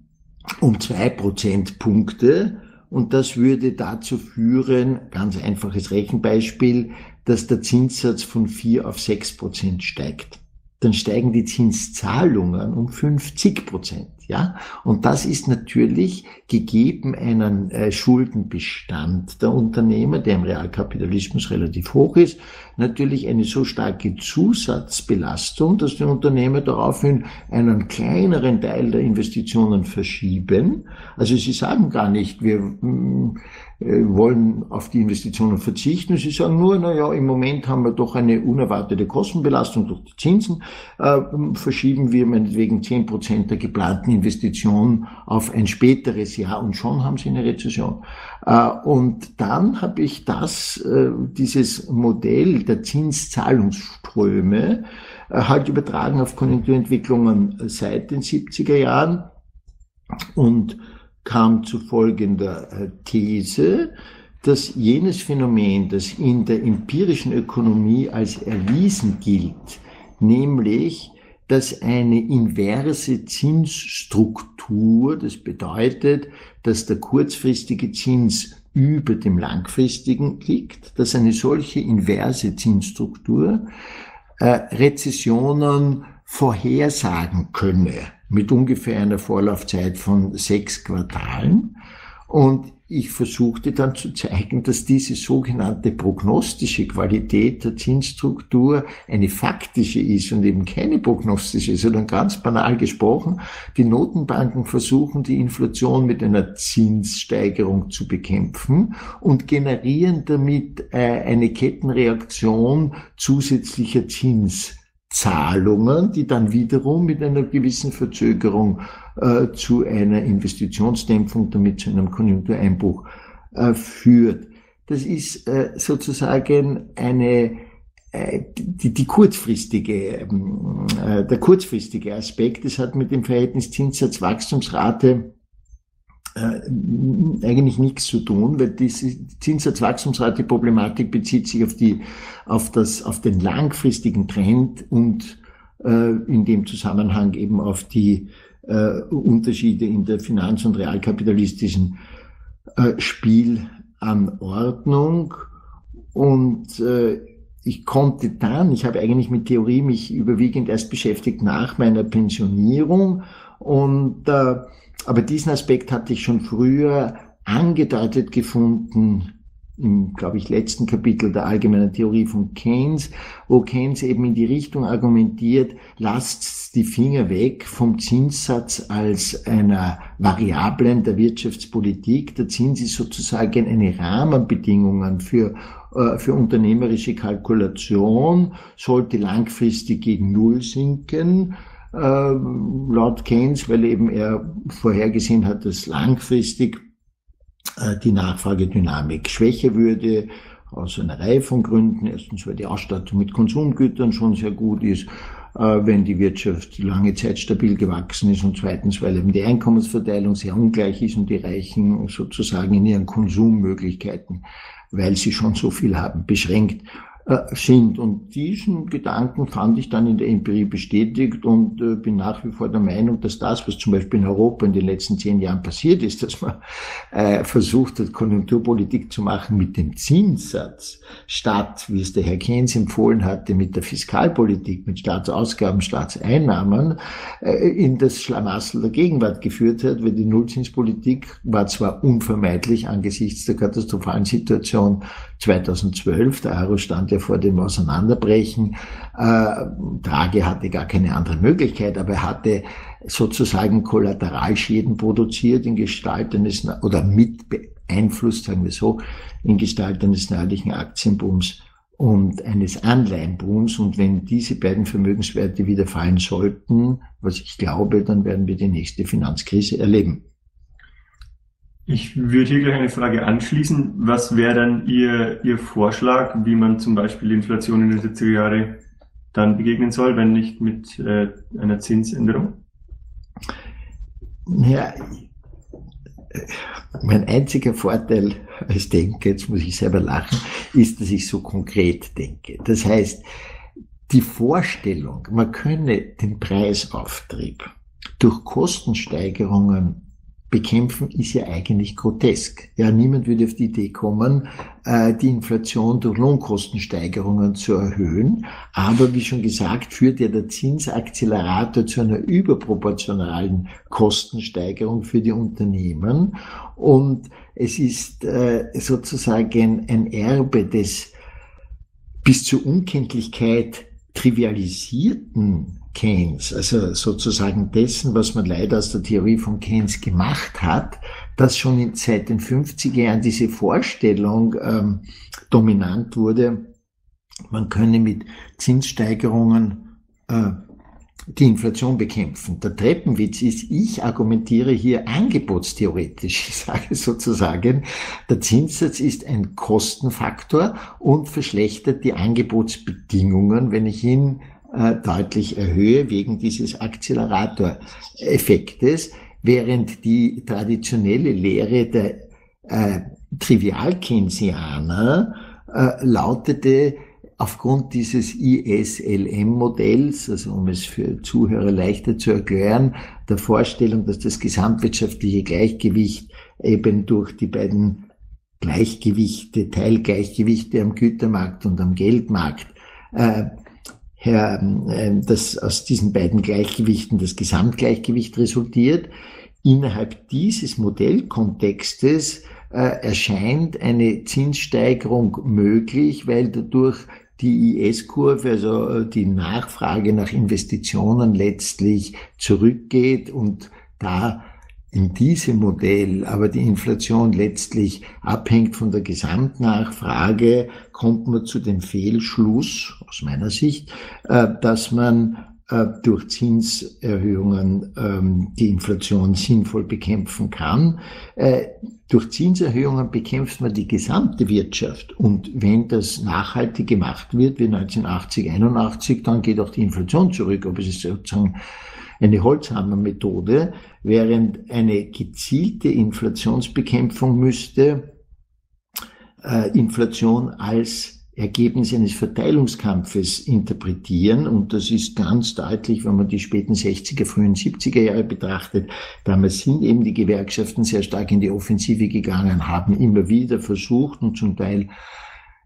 um zwei Prozentpunkte und das würde dazu führen, ganz einfaches Rechenbeispiel, dass der Zinssatz von vier auf sechs Prozent steigt. Dann steigen die Zinszahlungen um fünfzig Prozent, ja. Und das ist natürlich gegeben einen äh, Schuldenbestand der Unternehmer, der im Realkapitalismus relativ hoch ist, natürlich eine so starke Zusatzbelastung, dass die Unternehmer daraufhin einen kleineren Teil der Investitionen verschieben. Also sie sagen gar nicht, wir mh, wollen auf die Investitionen verzichten. Sie sagen nur, na ja, im Moment haben wir doch eine unerwartete Kostenbelastung durch die Zinsen. Äh, verschieben wir meinetwegen zehn Prozent der geplanten Investitionen auf ein späteres Jahr und schon haben sie eine Rezession. Äh, und dann habe ich das, äh, dieses Modell der Zinszahlungsströme äh, halt übertragen auf Konjunkturentwicklungen seit den siebziger Jahren und kam zu folgender These, dass jenes Phänomen, das in der empirischen Ökonomie als erwiesen gilt, nämlich, dass eine inverse Zinsstruktur, das bedeutet, dass der kurzfristige Zins über dem langfristigen liegt, dass eine solche inverse Zinsstruktur äh, Rezessionen vorhersagen könne, mit ungefähr einer Vorlaufzeit von sechs Quartalen. Und ich versuchte dann zu zeigen, dass diese sogenannte prognostische Qualität der Zinsstruktur eine faktische ist und eben keine prognostische, sondern ganz banal gesprochen, die Notenbanken versuchen, die Inflation mit einer Zinssteigerung zu bekämpfen und generieren damit äh, eine Kettenreaktion zusätzlicher Zinssteigerungen. Zahlungen, die dann wiederum mit einer gewissen Verzögerung äh, zu einer Investitionsdämpfung, damit zu einem Konjunktureinbruch äh, führt. Das ist äh, sozusagen eine, äh, die, die kurzfristige, äh, der kurzfristige Aspekt. Das hat mit dem Verhältnis Zinssatzwachstumsrate äh, eigentlich nichts zu tun, weil diese Zinssatzwachstumsrate-Problematik bezieht sich auf die, auf das, auf den langfristigen Trend und äh, in dem Zusammenhang eben auf die äh, Unterschiede in der finanz- und realkapitalistischen äh, Spielanordnung. Und äh, ich konnte dann, ich habe eigentlich mit Theorie mich überwiegend erst beschäftigt nach meiner Pensionierung und äh, aber diesen Aspekt hatte ich schon früher angedeutet gefunden im, glaube ich, letzten Kapitel der allgemeinen Theorie von Keynes, wo Keynes eben in die Richtung argumentiert, lasst die Finger weg vom Zinssatz als einer Variablen der Wirtschaftspolitik. Der Zins ist sozusagen eine Rahmenbedingung für für unternehmerische Kalkulation, sollte langfristig gegen Null sinken, laut Keynes, weil eben er vorhergesehen hat, dass langfristig die Nachfragedynamik schwächer würde, aus einer Reihe von Gründen. Erstens, weil die Ausstattung mit Konsumgütern schon sehr gut ist, wenn die Wirtschaft lange Zeit stabil gewachsen ist, und zweitens, weil eben die Einkommensverteilung sehr ungleich ist und die Reichen sozusagen in ihren Konsummöglichkeiten, weil sie schon so viel haben, beschränkt sind. Und diesen Gedanken fand ich dann in der Empirie bestätigt und äh, bin nach wie vor der Meinung, dass das, was zum Beispiel in Europa in den letzten zehn Jahren passiert ist, dass man äh, versucht hat, Konjunkturpolitik zu machen mit dem Zinssatz, statt, wie es der Herr Keynes empfohlen hatte, mit der Fiskalpolitik, mit Staatsausgaben, Staatseinnahmen, äh, in das Schlamassel der Gegenwart geführt hat, weil die Nullzinspolitik war zwar unvermeidlich angesichts der katastrophalen Situation zweitausendzwölf, der Euro stand vor dem Auseinanderbrechen. Äh, Draghi hatte gar keine andere Möglichkeit, aber er hatte sozusagen Kollateralschäden produziert in Gestalt eines, oder mit beeinflusst, sagen wir so, in Gestalt eines neuerlichen Aktienbooms und eines Anleihenbooms. Und wenn diese beiden Vermögenswerte wieder fallen sollten, was ich glaube, dann werden wir die nächste Finanzkrise erleben. Ich würde hier gleich eine Frage anschließen. Was wäre dann Ihr, Ihr Vorschlag, wie man zum Beispiel die Inflation in den siebziger Jahren dann begegnen soll, wenn nicht mit äh, einer Zinsänderung? Ja, mein einziger Vorteil als Denker, jetzt muss ich selber lachen, ist, dass ich so konkret denke. Das heißt, die Vorstellung, man könne den Preisauftrieb durch Kostensteigerungen bekämpfen, ist ja eigentlich grotesk. Ja, niemand würde auf die Idee kommen, die Inflation durch Lohnkostensteigerungen zu erhöhen. Aber wie schon gesagt, führt ja der Zinsakzelerator zu einer überproportionalen Kostensteigerung für die Unternehmen. Und es ist sozusagen ein Erbe des bis zur Unkenntlichkeit trivialisierten Keynes, also sozusagen dessen, was man leider aus der Theorie von Keynes gemacht hat, dass schon seit den fünfziger Jahren diese Vorstellung ähm, dominant wurde, man könne mit Zinssteigerungen äh, die Inflation bekämpfen. Der Treppenwitz ist, ich argumentiere hier angebotstheoretisch. Ich sage sozusagen, der Zinssatz ist ein Kostenfaktor und verschlechtert die Angebotsbedingungen, wenn ich ihn äh, deutlich erhöhe, wegen dieses Akzeleratoreffektes, während die traditionelle Lehre der äh, Trivial-Keynesianer äh, lautete, aufgrund dieses I S L M-Modells, also um es für Zuhörer leichter zu erklären, der Vorstellung, dass das gesamtwirtschaftliche Gleichgewicht eben durch die beiden Gleichgewichte, Teilgleichgewichte am Gütermarkt und am Geldmarkt, äh, dass aus diesen beiden Gleichgewichten das Gesamtgleichgewicht resultiert. Innerhalb dieses Modellkontextes äh, erscheint eine Zinssteigerung möglich, weil dadurch die I S-Kurve, also die Nachfrage nach Investitionen, letztlich zurückgeht und da in diesem Modell aber die Inflation letztlich abhängt von der Gesamtnachfrage, kommt man zu dem Fehlschluss, aus meiner Sicht, dass man durch Zinserhöhungen die Inflation sinnvoll bekämpfen kann. Durch Zinserhöhungen bekämpft man die gesamte Wirtschaft. Und wenn das nachhaltig gemacht wird, wie neunzehnhundertachtzig, einundachtzig, dann geht auch die Inflation zurück. Aber es ist sozusagen eine Holzhammer-Methode, während eine gezielte Inflationsbekämpfung müsste äh, Inflation als Ergebnis eines Verteilungskampfes interpretieren. Und das ist ganz deutlich, wenn man die späten sechziger, frühen siebziger Jahre betrachtet. Damals sind eben die Gewerkschaften sehr stark in die Offensive gegangen, haben immer wieder versucht, und zum Teil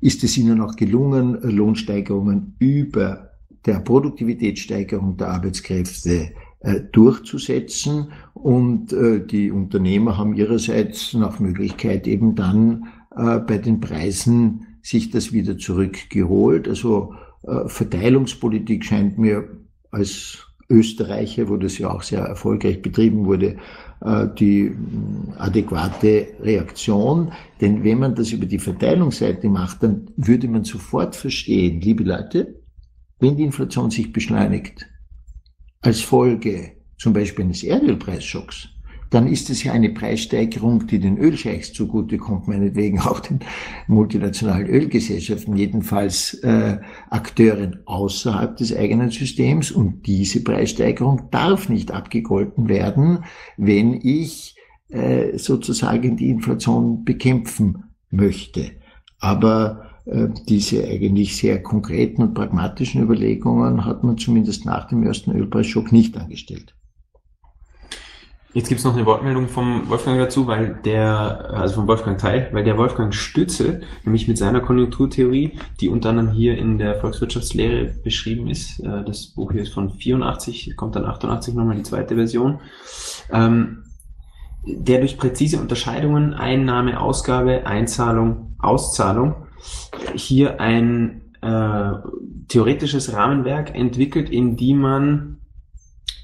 ist es ihnen auch gelungen, Lohnsteigerungen über der Produktivitätssteigerung der Arbeitskräfte äh, durchzusetzen. Und äh, die Unternehmer haben ihrerseits nach Möglichkeit eben dann äh, bei den Preisen sich das wieder zurückgeholt. Also äh, Verteilungspolitik scheint mir als Österreicher, wo das ja auch sehr erfolgreich betrieben wurde, äh, die mh, adäquate Reaktion. Denn wenn man das über die Verteilungsseite macht, dann würde man sofort verstehen, liebe Leute, wenn die Inflation sich beschleunigt, als Folge zum Beispiel eines Erdölpreisschocks, dann ist es ja eine Preissteigerung, die den Ölscheichs zugutekommt, meinetwegen auch den multinationalen Ölgesellschaften, jedenfalls äh, Akteuren außerhalb des eigenen Systems. Und diese Preissteigerung darf nicht abgegolten werden, wenn ich äh, sozusagen die Inflation bekämpfen möchte. Aber diese eigentlich sehr konkreten und pragmatischen Überlegungen hat man zumindest nach dem ersten Ölpreisschock nicht angestellt. Jetzt gibt es noch eine Wortmeldung vom Wolfgang dazu, weil der, also vom Wolfgang Theil, weil der Wolfgang Stützel nämlich mit seiner Konjunkturtheorie, die unter anderem hier in der Volkswirtschaftslehre beschrieben ist, das Buch hier ist von vierundachtzig, kommt dann achtundachtzig nochmal die zweite Version, der durch präzise Unterscheidungen Einnahme, Ausgabe, Einzahlung, Auszahlung hier ein äh, theoretisches Rahmenwerk entwickelt, in die man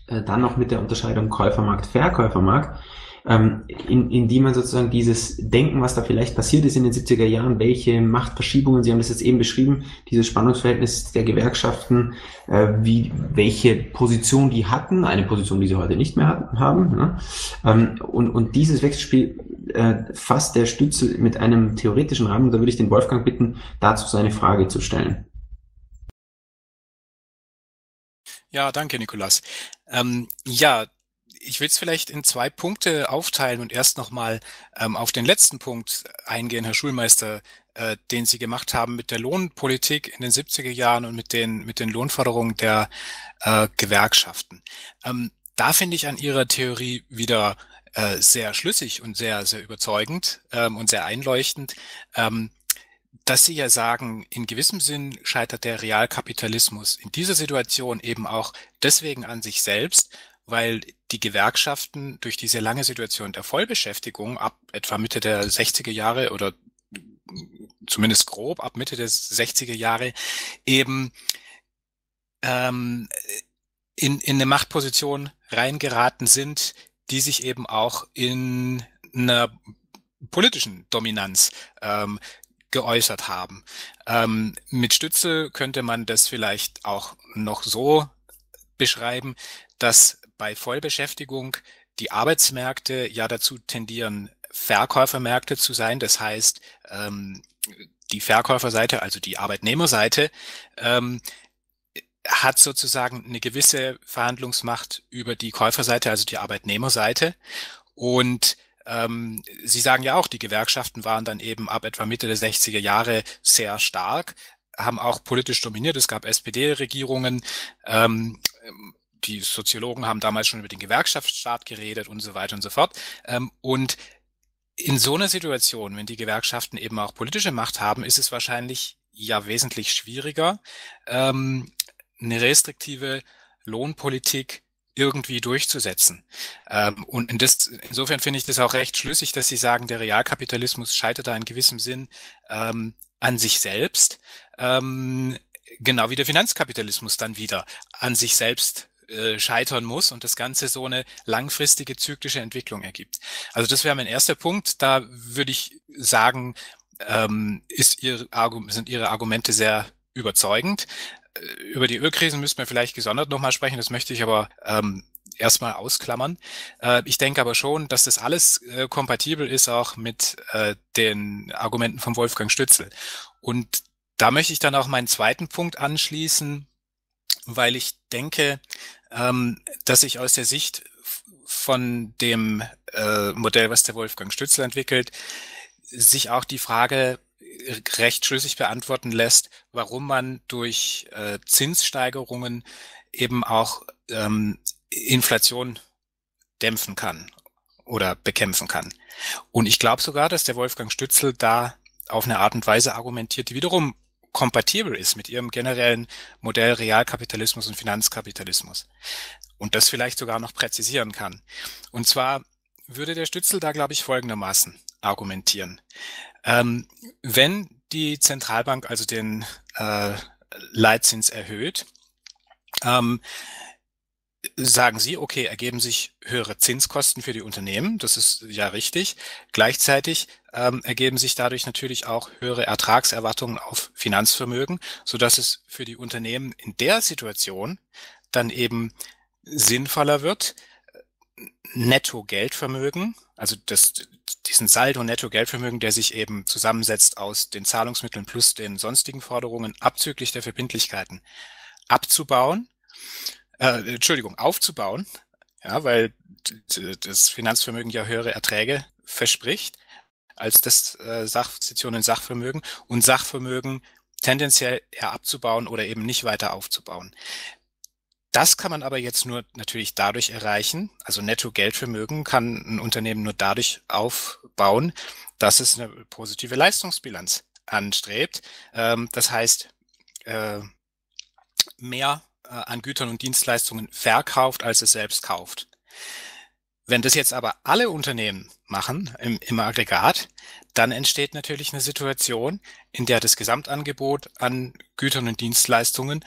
äh, dann noch mit der Unterscheidung Käufermarkt, Verkäufermarkt, ähm, in, in die man sozusagen dieses Denken, was da vielleicht passiert ist in den siebziger Jahren, welche Machtverschiebungen, Sie haben das jetzt eben beschrieben, dieses Spannungsverhältnis der Gewerkschaften, äh, wie, welche Position die hatten, eine Position, die sie heute nicht mehr hatten, haben, ne? ähm, und, und dieses Wechselspiel fasst der Stützel mit einem theoretischen Rahmen. Da würde ich den Wolfgang bitten, dazu seine Frage zu stellen. Ja, danke, Nikolas. Ähm, ja, ich will es vielleicht in zwei Punkte aufteilen und erst nochmal ähm, auf den letzten Punkt eingehen, Herr Schulmeister, äh, den Sie gemacht haben mit der Lohnpolitik in den siebziger Jahren und mit den, mit den Lohnforderungen der äh, Gewerkschaften. Ähm, da finde ich an Ihrer Theorie wieder sehr schlüssig und sehr, sehr überzeugend ähm, und sehr einleuchtend, ähm, dass Sie ja sagen, in gewissem Sinn scheitert der Realkapitalismus in dieser Situation eben auch deswegen an sich selbst, weil die Gewerkschaften durch diese lange Situation der Vollbeschäftigung ab etwa Mitte der sechziger Jahre oder zumindest grob ab Mitte der sechziger Jahre eben ähm, in, in eine Machtposition reingeraten sind, die sich eben auch in einer politischen Dominanz ähm, geäußert haben. Ähm, mit Stützel könnte man das vielleicht auch noch so beschreiben, dass bei Vollbeschäftigung die Arbeitsmärkte ja dazu tendieren, Verkäufermärkte zu sein. Das heißt, ähm, die Verkäuferseite, also die Arbeitnehmerseite, ähm, hat sozusagen eine gewisse Verhandlungsmacht über die Käuferseite, also die Arbeitnehmerseite. Und ähm, Sie sagen ja auch, die Gewerkschaften waren dann eben ab etwa Mitte der sechziger Jahre sehr stark, haben auch politisch dominiert. Es gab S P D-Regierungen, ähm, die Soziologen haben damals schon über den Gewerkschaftsstaat geredet und so weiter und so fort. Ähm, und in so einer Situation, wenn die Gewerkschaften eben auch politische Macht haben, ist es wahrscheinlich ja wesentlich schwieriger, ähm, eine restriktive Lohnpolitik irgendwie durchzusetzen. Und insofern finde ich das auch recht schlüssig, dass Sie sagen, der Realkapitalismus scheitert da in gewissem Sinn ähm, an sich selbst, ähm, genau wie der Finanzkapitalismus dann wieder an sich selbst äh, scheitern muss und das Ganze so eine langfristige zyklische Entwicklung ergibt. Also das wäre mein erster Punkt. Da würde ich sagen, ähm, ist Ihr, sind Ihre Argumente sehr überzeugend. Über die Ölkrisen müssen wir vielleicht gesondert nochmal sprechen, das möchte ich aber ähm, erstmal ausklammern. Äh, ich denke aber schon, dass das alles äh, kompatibel ist auch mit äh, den Argumenten von Wolfgang Stützel. Und da möchte ich dann auch meinen zweiten Punkt anschließen, weil ich denke, ähm, dass ich aus der Sicht von dem äh, Modell, was der Wolfgang Stützel entwickelt, sich auch die Frage recht schlüssig beantworten lässt, warum man durch äh, Zinssteigerungen eben auch ähm, Inflation dämpfen kann oder bekämpfen kann. Und ich glaube sogar, dass der Wolfgang Stützel da auf eine Art und Weise argumentiert, die wiederum kompatibel ist mit ihrem generellen Modell Realkapitalismus und Finanzkapitalismus und das vielleicht sogar noch präzisieren kann. Und zwar würde der Stützel da, glaube ich, folgendermaßen argumentieren. Ähm, wenn die Zentralbank also den äh, Leitzins erhöht, ähm, sagen Sie, okay, ergeben sich höhere Zinskosten für die Unternehmen, das ist ja richtig. Gleichzeitig ähm, ergeben sich dadurch natürlich auch höhere Ertragserwartungen auf Finanzvermögen, sodass es für die Unternehmen in der Situation dann eben sinnvoller wird, Netto-Geldvermögen, also das, diesen Saldo-Netto-Geldvermögen, der sich eben zusammensetzt aus den Zahlungsmitteln plus den sonstigen Forderungen abzüglich der Verbindlichkeiten abzubauen, äh, Entschuldigung, aufzubauen, ja, weil das Finanzvermögen ja höhere Erträge verspricht als das äh, Sachpositionen in Sachvermögen und Sachvermögen tendenziell eher abzubauen oder eben nicht weiter aufzubauen. Das kann man aber jetzt nur natürlich dadurch erreichen, also Netto-Geldvermögen kann ein Unternehmen nur dadurch aufbauen, dass es eine positive Leistungsbilanz anstrebt. Das heißt, mehr an Gütern und Dienstleistungen verkauft, als es selbst kauft. Wenn das jetzt aber alle Unternehmen machen im, im Aggregat, dann entsteht natürlich eine Situation, in der das Gesamtangebot an Gütern und Dienstleistungen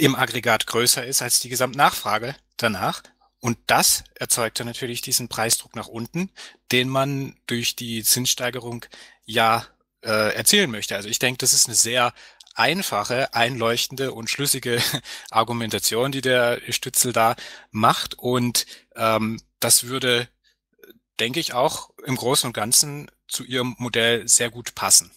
im Aggregat größer ist als die Gesamtnachfrage danach. Und das erzeugt dann natürlich diesen Preisdruck nach unten, den man durch die Zinssteigerung ja äh, erzielen möchte. Also ich denke, das ist eine sehr einfache, einleuchtende und schlüssige Argumentation, die der Stützel da macht. Und ähm, das würde, denke ich, auch im Großen und Ganzen zu Ihrem Modell sehr gut passen.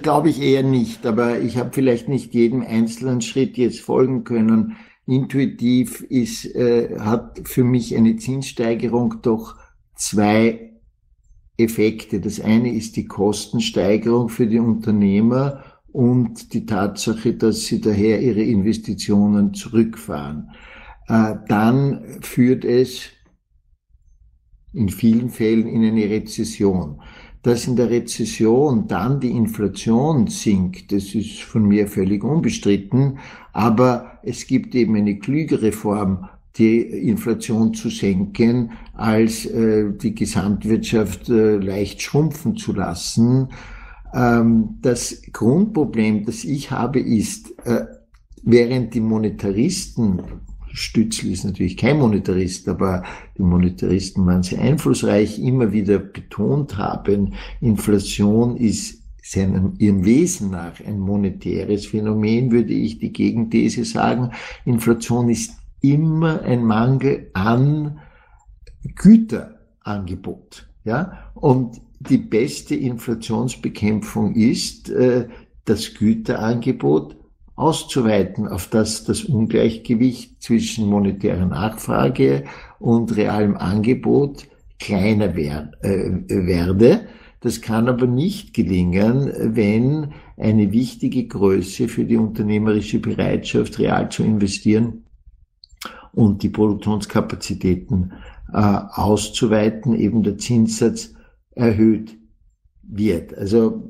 Glaube ich eher nicht, aber ich habe vielleicht nicht jedem einzelnen Schritt jetzt folgen können. Intuitiv ist, äh, hat für mich eine Zinssteigerung doch zwei Effekte. Das eine ist die Kostensteigerung für die Unternehmer und die Tatsache, dass sie daher ihre Investitionen zurückfahren. Äh, dann führt es in vielen Fällen in eine Rezession. Dass in der Rezession dann die Inflation sinkt, das ist von mir völlig unbestritten, aber es gibt eben eine klügere Form, die Inflation zu senken, als äh, die Gesamtwirtschaft äh, leicht schrumpfen zu lassen. Ähm, das Grundproblem, das ich habe, ist, äh, während die Monetaristen, Stützel ist natürlich kein Monetarist, aber die Monetaristen waren sehr einflussreich, immer wieder betont haben, Inflation ist seinem, ihrem Wesen nach ein monetäres Phänomen, würde ich die Gegenthese sagen. Inflation ist immer ein Mangel an Güterangebot, ja? Und die beste Inflationsbekämpfung ist, äh, das Güterangebot auszuweiten auf das das Ungleichgewicht zwischen monetärer Nachfrage und realem Angebot kleiner wer, äh, werde. Das kann aber nicht gelingen, wenn eine wichtige Größe für die unternehmerische Bereitschaft, real zu investieren und die Produktionskapazitäten äh, auszuweiten, eben der Zinssatz erhöht wird. Also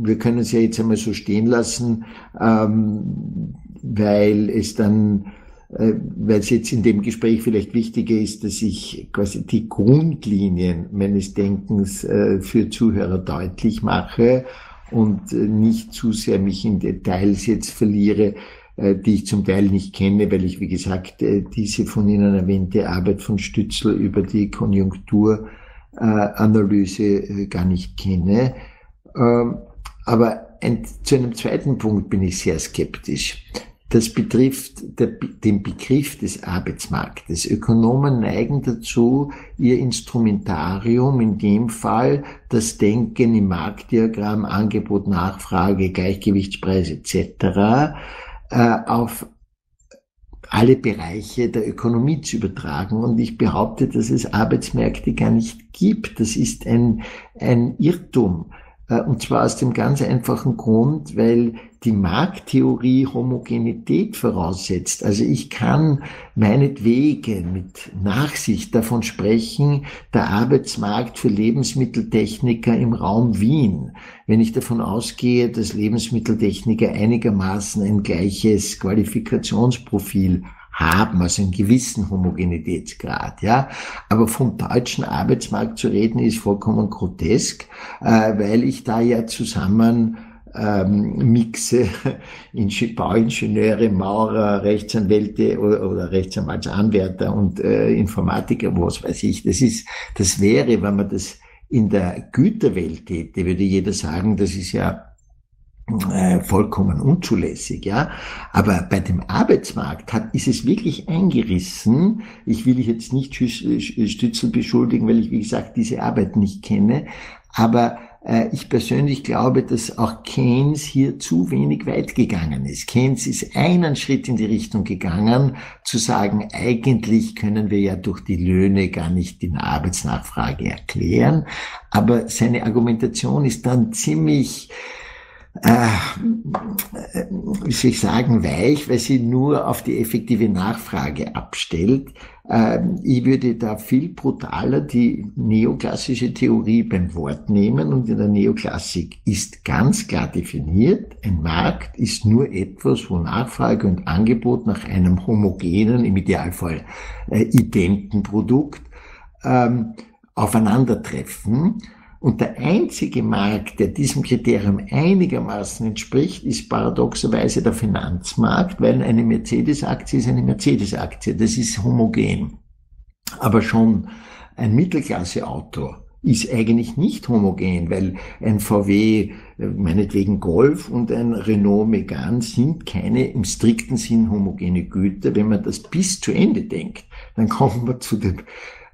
wir können es ja jetzt einmal so stehen lassen, ähm, weil es dann, äh, weil es jetzt in dem Gespräch vielleicht wichtiger ist, dass ich quasi die Grundlinien meines Denkens äh, für Zuhörer deutlich mache und äh, nicht zu sehr mich in Details jetzt verliere, äh, die ich zum Teil nicht kenne, weil ich, wie gesagt, äh, diese von Ihnen erwähnte Arbeit von Stützel über die Konjunktur Äh, Analyse äh, gar nicht kenne. Ähm, aber ein, zu einem zweiten Punkt bin ich sehr skeptisch. Das betrifft der, den Begriff des Arbeitsmarktes. Ökonomen neigen dazu, ihr Instrumentarium, in dem Fall das Denken im Marktdiagramm, Angebot, Nachfrage, Gleichgewichtspreis et cetera, äh, auf alle Bereiche der Ökonomie zu übertragen. Und ich behaupte, dass es Arbeitsmärkte gar nicht gibt. Das ist ein, ein Irrtum. Und zwar aus dem ganz einfachen Grund, weil die Markttheorie Homogenität voraussetzt. Also ich kann meinetwegen mit Nachsicht davon sprechen, der Arbeitsmarkt für Lebensmitteltechniker im Raum Wien. Wenn ich davon ausgehe, dass Lebensmitteltechniker einigermaßen ein gleiches Qualifikationsprofil haben, also einen gewissen Homogenitätsgrad, ja. Aber vom deutschen Arbeitsmarkt zu reden ist vollkommen grotesk, äh, weil ich da ja zusammen ähm, mixe Bauingenieure, Maurer, Rechtsanwälte oder, oder Rechtsanwaltsanwärter und äh, Informatiker, was weiß ich. Das ist, das wäre, wenn man das in der Güterwelt täte, würde jeder sagen, das ist ja äh, vollkommen unzulässig, ja. Aber bei dem Arbeitsmarkt hat, ist es wirklich eingerissen. Ich will jetzt nicht Stützel beschuldigen, weil ich, wie gesagt, diese Arbeit nicht kenne. Aber ich persönlich glaube, dass auch Keynes hier zu wenig weit gegangen ist. Keynes ist einen Schritt in die Richtung gegangen, zu sagen, eigentlich können wir ja durch die Löhne gar nicht die Arbeitsnachfrage erklären. Aber seine Argumentation ist dann ziemlich, äh, wie soll ich sagen, weich, weil sie nur auf die effektive Nachfrage abstellt. Ich würde da viel brutaler die neoklassische Theorie beim Wort nehmen, und in der Neoklassik ist ganz klar definiert, ein Markt ist nur etwas, wo Nachfrage und Angebot nach einem homogenen, im Idealfall äh, identen Produkt ähm, aufeinandertreffen. Und der einzige Markt, der diesem Kriterium einigermaßen entspricht, ist paradoxerweise der Finanzmarkt, weil eine Mercedes-Aktie ist eine Mercedes-Aktie, das ist homogen. Aber schon ein Mittelklasse-Auto ist eigentlich nicht homogen, weil ein V W, meinetwegen Golf, und ein Renault Megane sind keine im strikten Sinn homogene Güter. Wenn man das bis zu Ende denkt, dann kommt man zu dem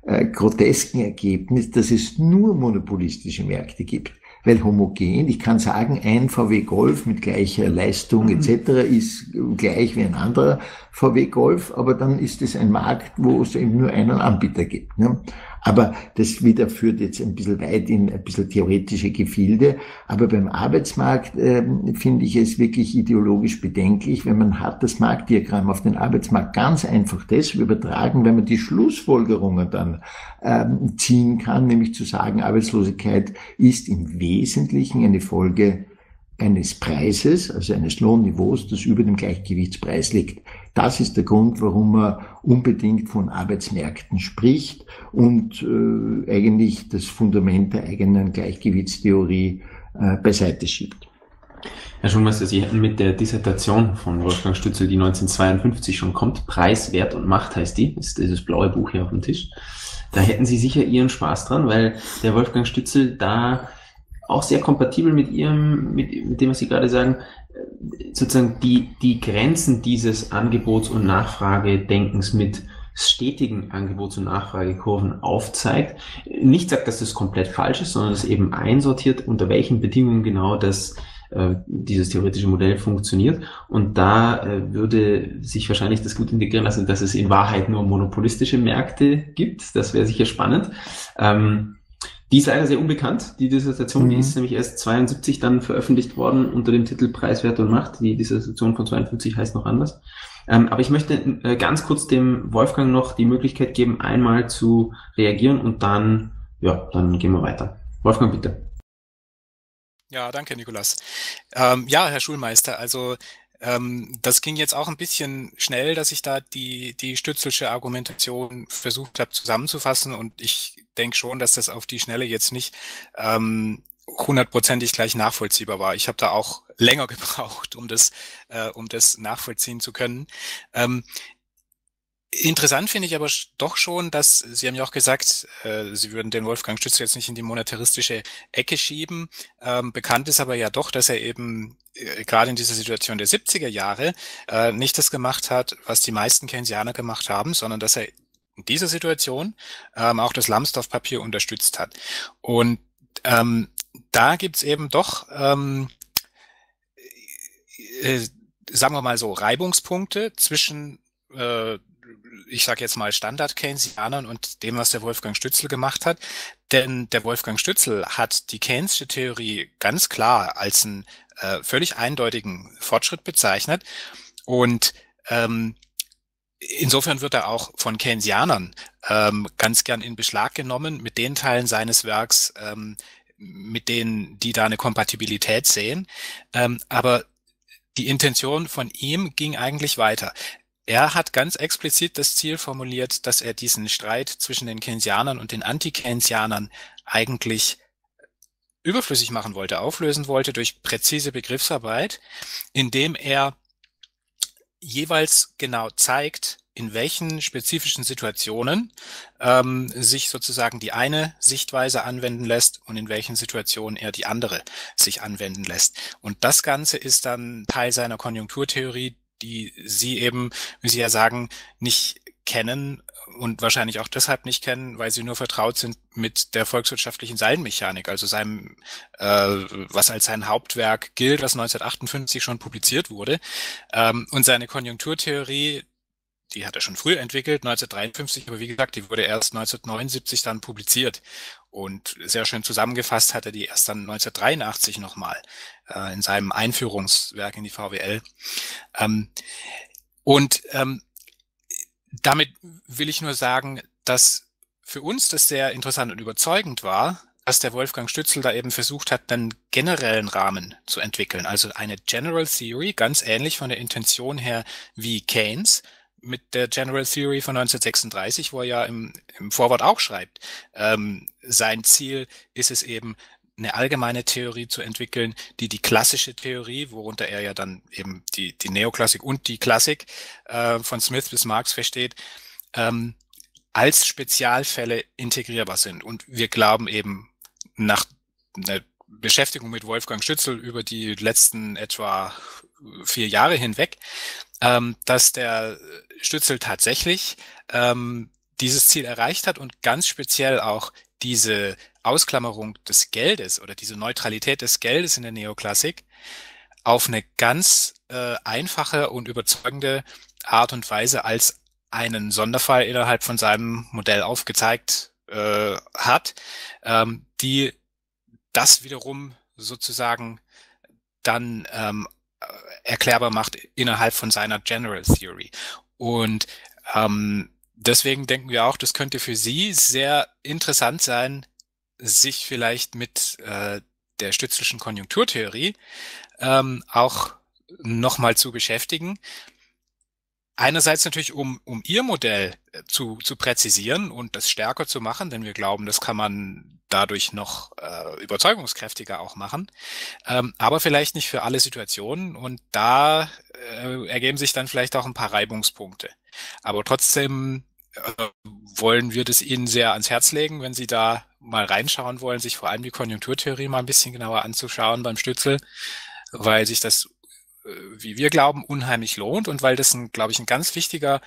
Äh, grotesken Ergebnis, dass es nur monopolistische Märkte gibt. Weil homogen, ich kann sagen, ein V W Golf mit gleicher Leistung et cetera ist gleich wie ein anderer V W Golf, aber dann ist es ein Markt, wo es eben nur einen Anbieter gibt, ne? Aber das wieder führt jetzt ein bisschen weit in ein bisschen theoretische Gefilde. Aber beim Arbeitsmarkt äh, finde ich es wirklich ideologisch bedenklich, wenn man hat das Marktdiagramm auf den Arbeitsmarkt ganz einfach deshalb übertragen, wenn man die Schlussfolgerungen dann äh, ziehen kann, nämlich zu sagen, Arbeitslosigkeit ist im Wesentlichen eine Folge eines Preises, also eines Lohnniveaus, das über dem Gleichgewichtspreis liegt. Das ist der Grund, warum man unbedingt von Arbeitsmärkten spricht und äh, eigentlich das Fundament der eigenen Gleichgewichtstheorie äh, beiseite schiebt. Herr Schulmeister, Sie hätten mit der Dissertation von Wolfgang Stützel, die neunzehnhundertzweiundfünfzig schon kommt, Preis, Wert und Macht heißt die, ist dieses blaue Buch hier auf dem Tisch, da hätten Sie sicher Ihren Spaß dran, weil der Wolfgang Stützel da auch sehr kompatibel mit Ihrem, mit, mit dem, was Sie gerade sagen, sozusagen die, die Grenzen dieses Angebots- und Nachfragedenkens mit stetigen Angebots- und Nachfragekurven aufzeigt. Nicht sagt, dass das komplett falsch ist, sondern es eben einsortiert, unter welchen Bedingungen genau das, äh, dieses theoretische Modell funktioniert. Und da äh, würde sich wahrscheinlich das gut integrieren lassen, dass es in Wahrheit nur monopolistische Märkte gibt. Das wäre sicher spannend. Ähm, Die ist leider sehr unbekannt, die Dissertation, mhm. die ist nämlich erst zweiundsiebzig dann veröffentlicht worden unter dem Titel Preis, Wert und Macht. Die Dissertation von zweiundfünfzig heißt noch anders. Ähm, aber ich möchte äh, ganz kurz dem Wolfgang noch die Möglichkeit geben, einmal zu reagieren, und dann, ja, dann gehen wir weiter. Wolfgang, bitte. Ja, danke, Nikolas. Ähm, ja, Herr Schulmeister, also das ging jetzt auch ein bisschen schnell, dass ich da die, die Stützelsche Argumentation versucht habe zusammenzufassen, und ich denke schon, dass das auf die Schnelle jetzt nicht ähm, hundertprozentig gleich nachvollziehbar war. Ich habe da auch länger gebraucht, um das, äh, um das nachvollziehen zu können. Ähm, Interessant finde ich aber doch schon, dass Sie haben ja auch gesagt, äh, Sie würden den Wolfgang Stützel jetzt nicht in die monetaristische Ecke schieben. Ähm, bekannt ist aber ja doch, dass er eben äh, gerade in dieser Situation der siebziger Jahre äh, nicht das gemacht hat, was die meisten Keynesianer gemacht haben, sondern dass er in dieser Situation ähm, auch das Lambsdorff-Papier unterstützt hat. Und ähm, da gibt's eben doch ähm, äh, sagen wir mal so Reibungspunkte zwischen äh, ich sage jetzt mal Standard-Keynesianern und dem, was der Wolfgang Stützel gemacht hat. Denn der Wolfgang Stützel hat die Keynesische Theorie ganz klar als einen äh, völlig eindeutigen Fortschritt bezeichnet. Und ähm, insofern wird er auch von Keynesianern ähm, ganz gern in Beschlag genommen mit den Teilen seines Werks, ähm, mit denen die da eine Kompatibilität sehen. Ähm, aber die Intention von ihm ging eigentlich weiter. Er hat ganz explizit das Ziel formuliert, dass er diesen Streit zwischen den Keynesianern und den Anti-Keynesianern eigentlich überflüssig machen wollte, auflösen wollte durch präzise Begriffsarbeit, indem er jeweils genau zeigt, in welchen spezifischen Situationen ähm, sich sozusagen die eine Sichtweise anwenden lässt und in welchen Situationen er die andere sich anwenden lässt. Und das Ganze ist dann Teil seiner Konjunkturtheorie, die Sie eben, wie Sie ja sagen, nicht kennen und wahrscheinlich auch deshalb nicht kennen, weil Sie nur vertraut sind mit der volkswirtschaftlichen Seilenmechanik, also seinem, äh, was als sein Hauptwerk gilt, was neunzehnhundertachtundfünfzig schon publiziert wurde. Ähm, und seine Konjunkturtheorie, die hat er schon früh entwickelt, neunzehnhundertdreiundfünfzig, aber wie gesagt, die wurde erst neunzehnhundertneunundsiebzig dann publiziert. Und sehr schön zusammengefasst hat er die erst dann neunzehnhundertdreiundachtzig nochmal äh, in seinem Einführungswerk in die V W L. Ähm, und ähm, damit will ich nur sagen, dass für uns das sehr interessant und überzeugend war, dass der Wolfgang Stützel da eben versucht hat, einen generellen Rahmen zu entwickeln. Also eine General Theory, ganz ähnlich von der Intention her wie Keynes, mit der General Theory von neunzehnhundertsechsunddreißig, wo er ja im, im Vorwort auch schreibt, ähm, sein Ziel ist es eben, eine allgemeine Theorie zu entwickeln, die die klassische Theorie, worunter er ja dann eben die, die Neoklassik und die Klassik äh, von Smith bis Marx versteht, ähm, als Spezialfälle integrierbar sind. Und wir glauben eben, nach einer Beschäftigung mit Wolfgang Stützel über die letzten etwa vier Jahre hinweg, ähm, dass der Stützel tatsächlich ähm, dieses Ziel erreicht hat und ganz speziell auch diese Ausklammerung des Geldes oder diese Neutralität des Geldes in der Neoklassik auf eine ganz äh, einfache und überzeugende Art und Weise als einen Sonderfall innerhalb von seinem Modell aufgezeigt äh, hat, ähm, die das wiederum sozusagen dann ähm, erklärbar macht innerhalb von seiner General Theory. Und ähm, deswegen denken wir auch, das könnte für Sie sehr interessant sein, sich vielleicht mit äh, der Stützelschen Konjunkturtheorie ähm, auch nochmal zu beschäftigen. Einerseits natürlich, um, um Ihr Modell zu, zu präzisieren und das stärker zu machen, denn wir glauben, das kann man dadurch noch äh, überzeugungskräftiger auch machen, ähm, aber vielleicht nicht für alle Situationen, und da äh, ergeben sich dann vielleicht auch ein paar Reibungspunkte. Aber trotzdem äh, wollen wir das Ihnen sehr ans Herz legen, wenn Sie da mal reinschauen wollen, sich vor allem die Konjunkturtheorie mal ein bisschen genauer anzuschauen beim Stützel, weil sich das, wie wir glauben, unheimlich lohnt und weil das, ein, glaube ich, ein ganz wichtiger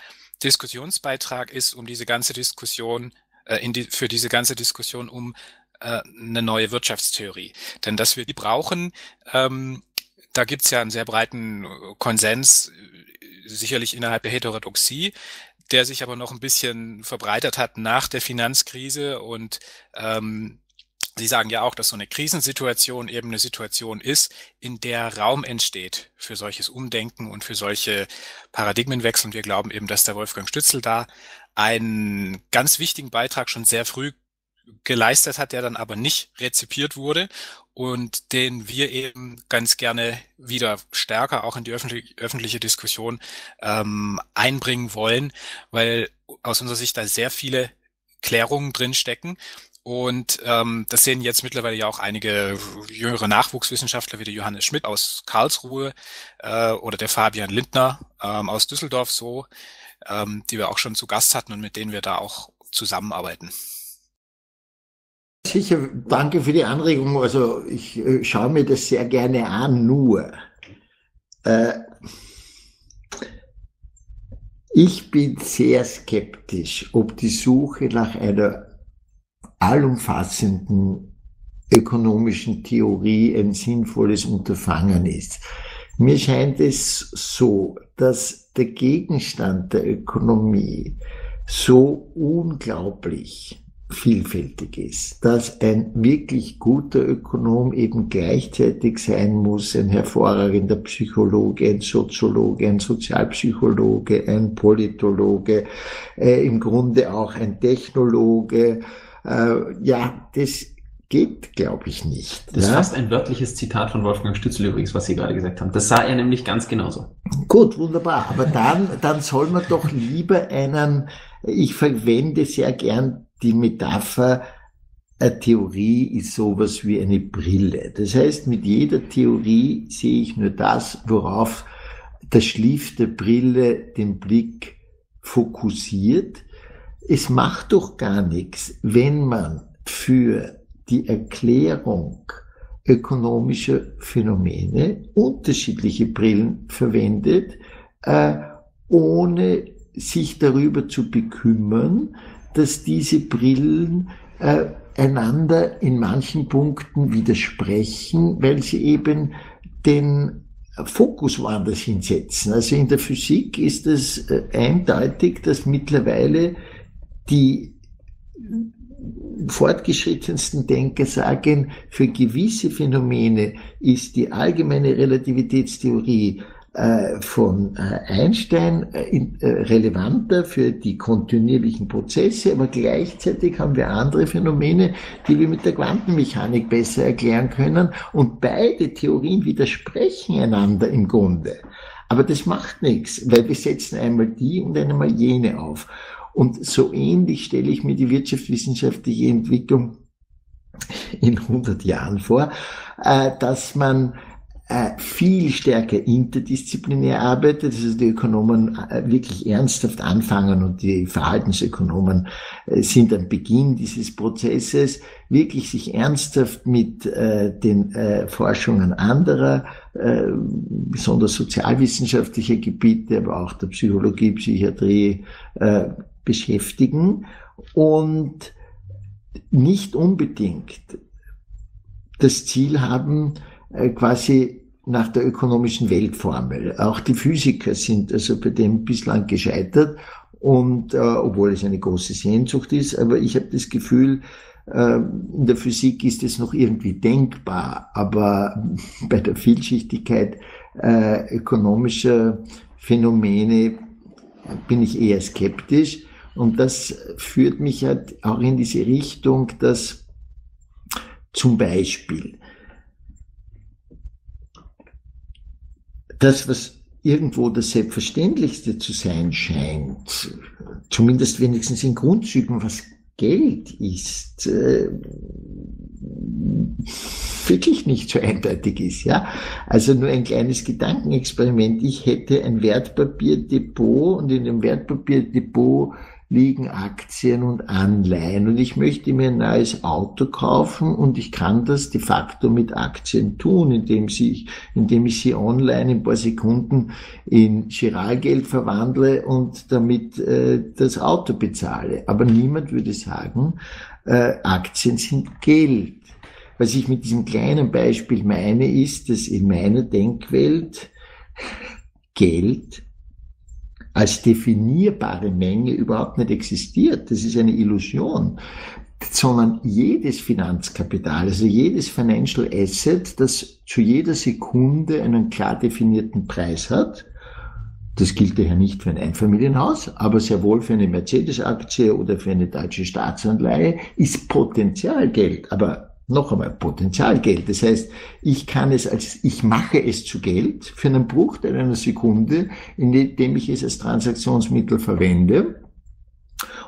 Diskussionsbeitrag ist, um diese ganze Diskussion, äh, in die, für diese ganze Diskussion um äh, eine neue Wirtschaftstheorie. Denn dass wir die brauchen, ähm, da gibt es ja einen sehr breiten Konsens, sicherlich innerhalb der Heterodoxie, der sich aber noch ein bisschen verbreitert hat nach der Finanzkrise. Und ähm, Sie sagen ja auch, dass so eine Krisensituation eben eine Situation ist, in der Raum entsteht für solches Umdenken und für solche Paradigmenwechsel. Und wir glauben eben, dass der Wolfgang Stützel da einen ganz wichtigen Beitrag schon sehr früh geleistet hat, der dann aber nicht rezipiert wurde und den wir eben ganz gerne wieder stärker auch in die öffentliche Diskussion ähm, einbringen wollen, weil aus unserer Sicht da sehr viele Klärungen drin stecken. Und ähm, das sehen jetzt mittlerweile ja auch einige jüngere Nachwuchswissenschaftler wie der Johannes Schmidt aus Karlsruhe äh, oder der Fabian Lindner ähm, aus Düsseldorf so, ähm, die wir auch schon zu Gast hatten und mit denen wir da auch zusammenarbeiten. Sicher, danke für die Anregung. Also ich äh, schaue mir das sehr gerne an, nur äh, ich bin sehr skeptisch, ob die Suche nach einer allumfassenden ökonomischen Theorie ein sinnvolles Unterfangen ist. Mir scheint es so, dass der Gegenstand der Ökonomie so unglaublich vielfältig ist, dass ein wirklich guter Ökonom eben gleichzeitig sein muss, ein hervorragender Psychologe, ein Soziologe, ein Sozialpsychologe, ein Politologe, äh, im Grunde auch ein Technologe. Ja, das geht, glaube ich, nicht. Das ist fast ein wörtliches Zitat von Wolfgang Stützel übrigens, was Sie gerade gesagt haben. Das sah er nämlich ganz genauso. Gut, wunderbar. Aber dann, dann soll man doch lieber einen, ich verwende sehr gern die Metapher, eine Theorie ist sowas wie eine Brille. Das heißt, mit jeder Theorie sehe ich nur das, worauf der Schliff der Brille den Blick fokussiert. Es macht doch gar nichts, wenn man für die Erklärung ökonomischer Phänomene unterschiedliche Brillen verwendet, äh, ohne sich darüber zu bekümmern, dass diese Brillen äh, einander in manchen Punkten widersprechen, weil sie eben den Fokus woanders hinsetzen. Also in der Physik ist es äh, eindeutig, dass mittlerweile die fortgeschrittensten Denker sagen, für gewisse Phänomene ist die allgemeine Relativitätstheorie äh, von äh, Einstein äh, in, äh, relevanter für die kontinuierlichen Prozesse, aber gleichzeitig haben wir andere Phänomene, die wir mit der Quantenmechanik besser erklären können, und beide Theorien widersprechen einander im Grunde. Aber das macht nichts, weil wir setzen einmal die und einmal jene auf. Und so ähnlich stelle ich mir die wirtschaftswissenschaftliche Entwicklung in hundert Jahren vor, dass man viel stärker interdisziplinär arbeitet, also die Ökonomen wirklich ernsthaft anfangen, und die Verhaltensökonomen sind am Beginn dieses Prozesses, wirklich sich ernsthaft mit den Forschungen anderer, besonders sozialwissenschaftlicher Gebiete, aber auch der Psychologie, Psychiatrie, beschäftigen und nicht unbedingt das Ziel haben, quasi nach der ökonomischen Weltformel. Auch die Physiker sind also bei dem bislang gescheitert, und äh, obwohl es eine große Sehnsucht ist, aber ich habe das Gefühl, äh, in der Physik ist es noch irgendwie denkbar, aber bei der Vielschichtigkeit äh, ökonomischer Phänomene bin ich eher skeptisch. Und das führt mich halt auch in diese Richtung, dass zum Beispiel das, was irgendwo das Selbstverständlichste zu sein scheint, zumindest wenigstens in Grundzügen, was Geld ist, äh, wirklich nicht so eindeutig ist, ja. Also nur ein kleines Gedankenexperiment. Ich hätte ein Wertpapierdepot, und in dem Wertpapierdepot liegen Aktien und Anleihen, und ich möchte mir ein neues Auto kaufen, und ich kann das de facto mit Aktien tun, indem ich, indem ich sie online in ein paar Sekunden in Giralgeld verwandle und damit äh, das Auto bezahle. Aber niemand würde sagen, äh, Aktien sind Geld. Was ich mit diesem kleinen Beispiel meine, ist, dass in meiner Denkwelt Geld als definierbare Menge überhaupt nicht existiert. Das ist eine Illusion, sondern jedes Finanzkapital, also jedes Financial Asset, das zu jeder Sekunde einen klar definierten Preis hat, das gilt daher nicht für ein Einfamilienhaus, aber sehr wohl für eine Mercedes-Aktie oder für eine deutsche Staatsanleihe, ist Potenzialgeld, aber noch einmal Potenzialgeld. Das heißt, ich kann es als, ich mache es zu Geld für einen Bruchteil einer Sekunde, indem ich es als Transaktionsmittel verwende,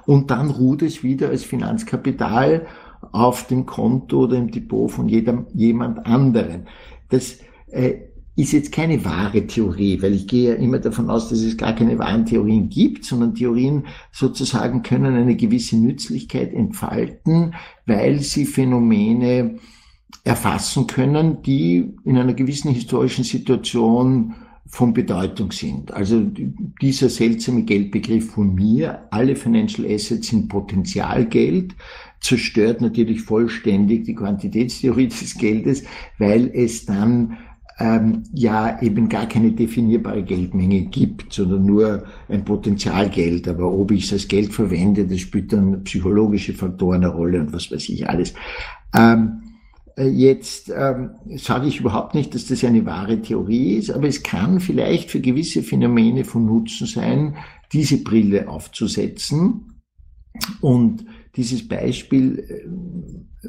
und dann ruht es wieder als Finanzkapital auf dem Konto oder im Depot von jedem, jemand anderen. Das äh, ist jetzt keine wahre Theorie, weil ich gehe ja immer davon aus, dass es gar keine wahren Theorien gibt, sondern Theorien sozusagen können eine gewisse Nützlichkeit entfalten, weil sie Phänomene erfassen können, die in einer gewissen historischen Situation von Bedeutung sind. Also dieser seltsame Geldbegriff von mir, alle Financial Assets sind Potenzialgeld, zerstört natürlich vollständig die Quantitätstheorie des Geldes, weil es dann ähm, ja eben gar keine definierbare Geldmenge gibt, sondern nur ein Potenzialgeld. Aber ob ich es als Geld verwende, das spielt dann psychologische Faktoren eine Rolle und was weiß ich alles. Ähm, Jetzt ähm, sage ich überhaupt nicht, dass das eine wahre Theorie ist, aber es kann vielleicht für gewisse Phänomene von Nutzen sein, diese Brille aufzusetzen. Und dieses Beispiel äh,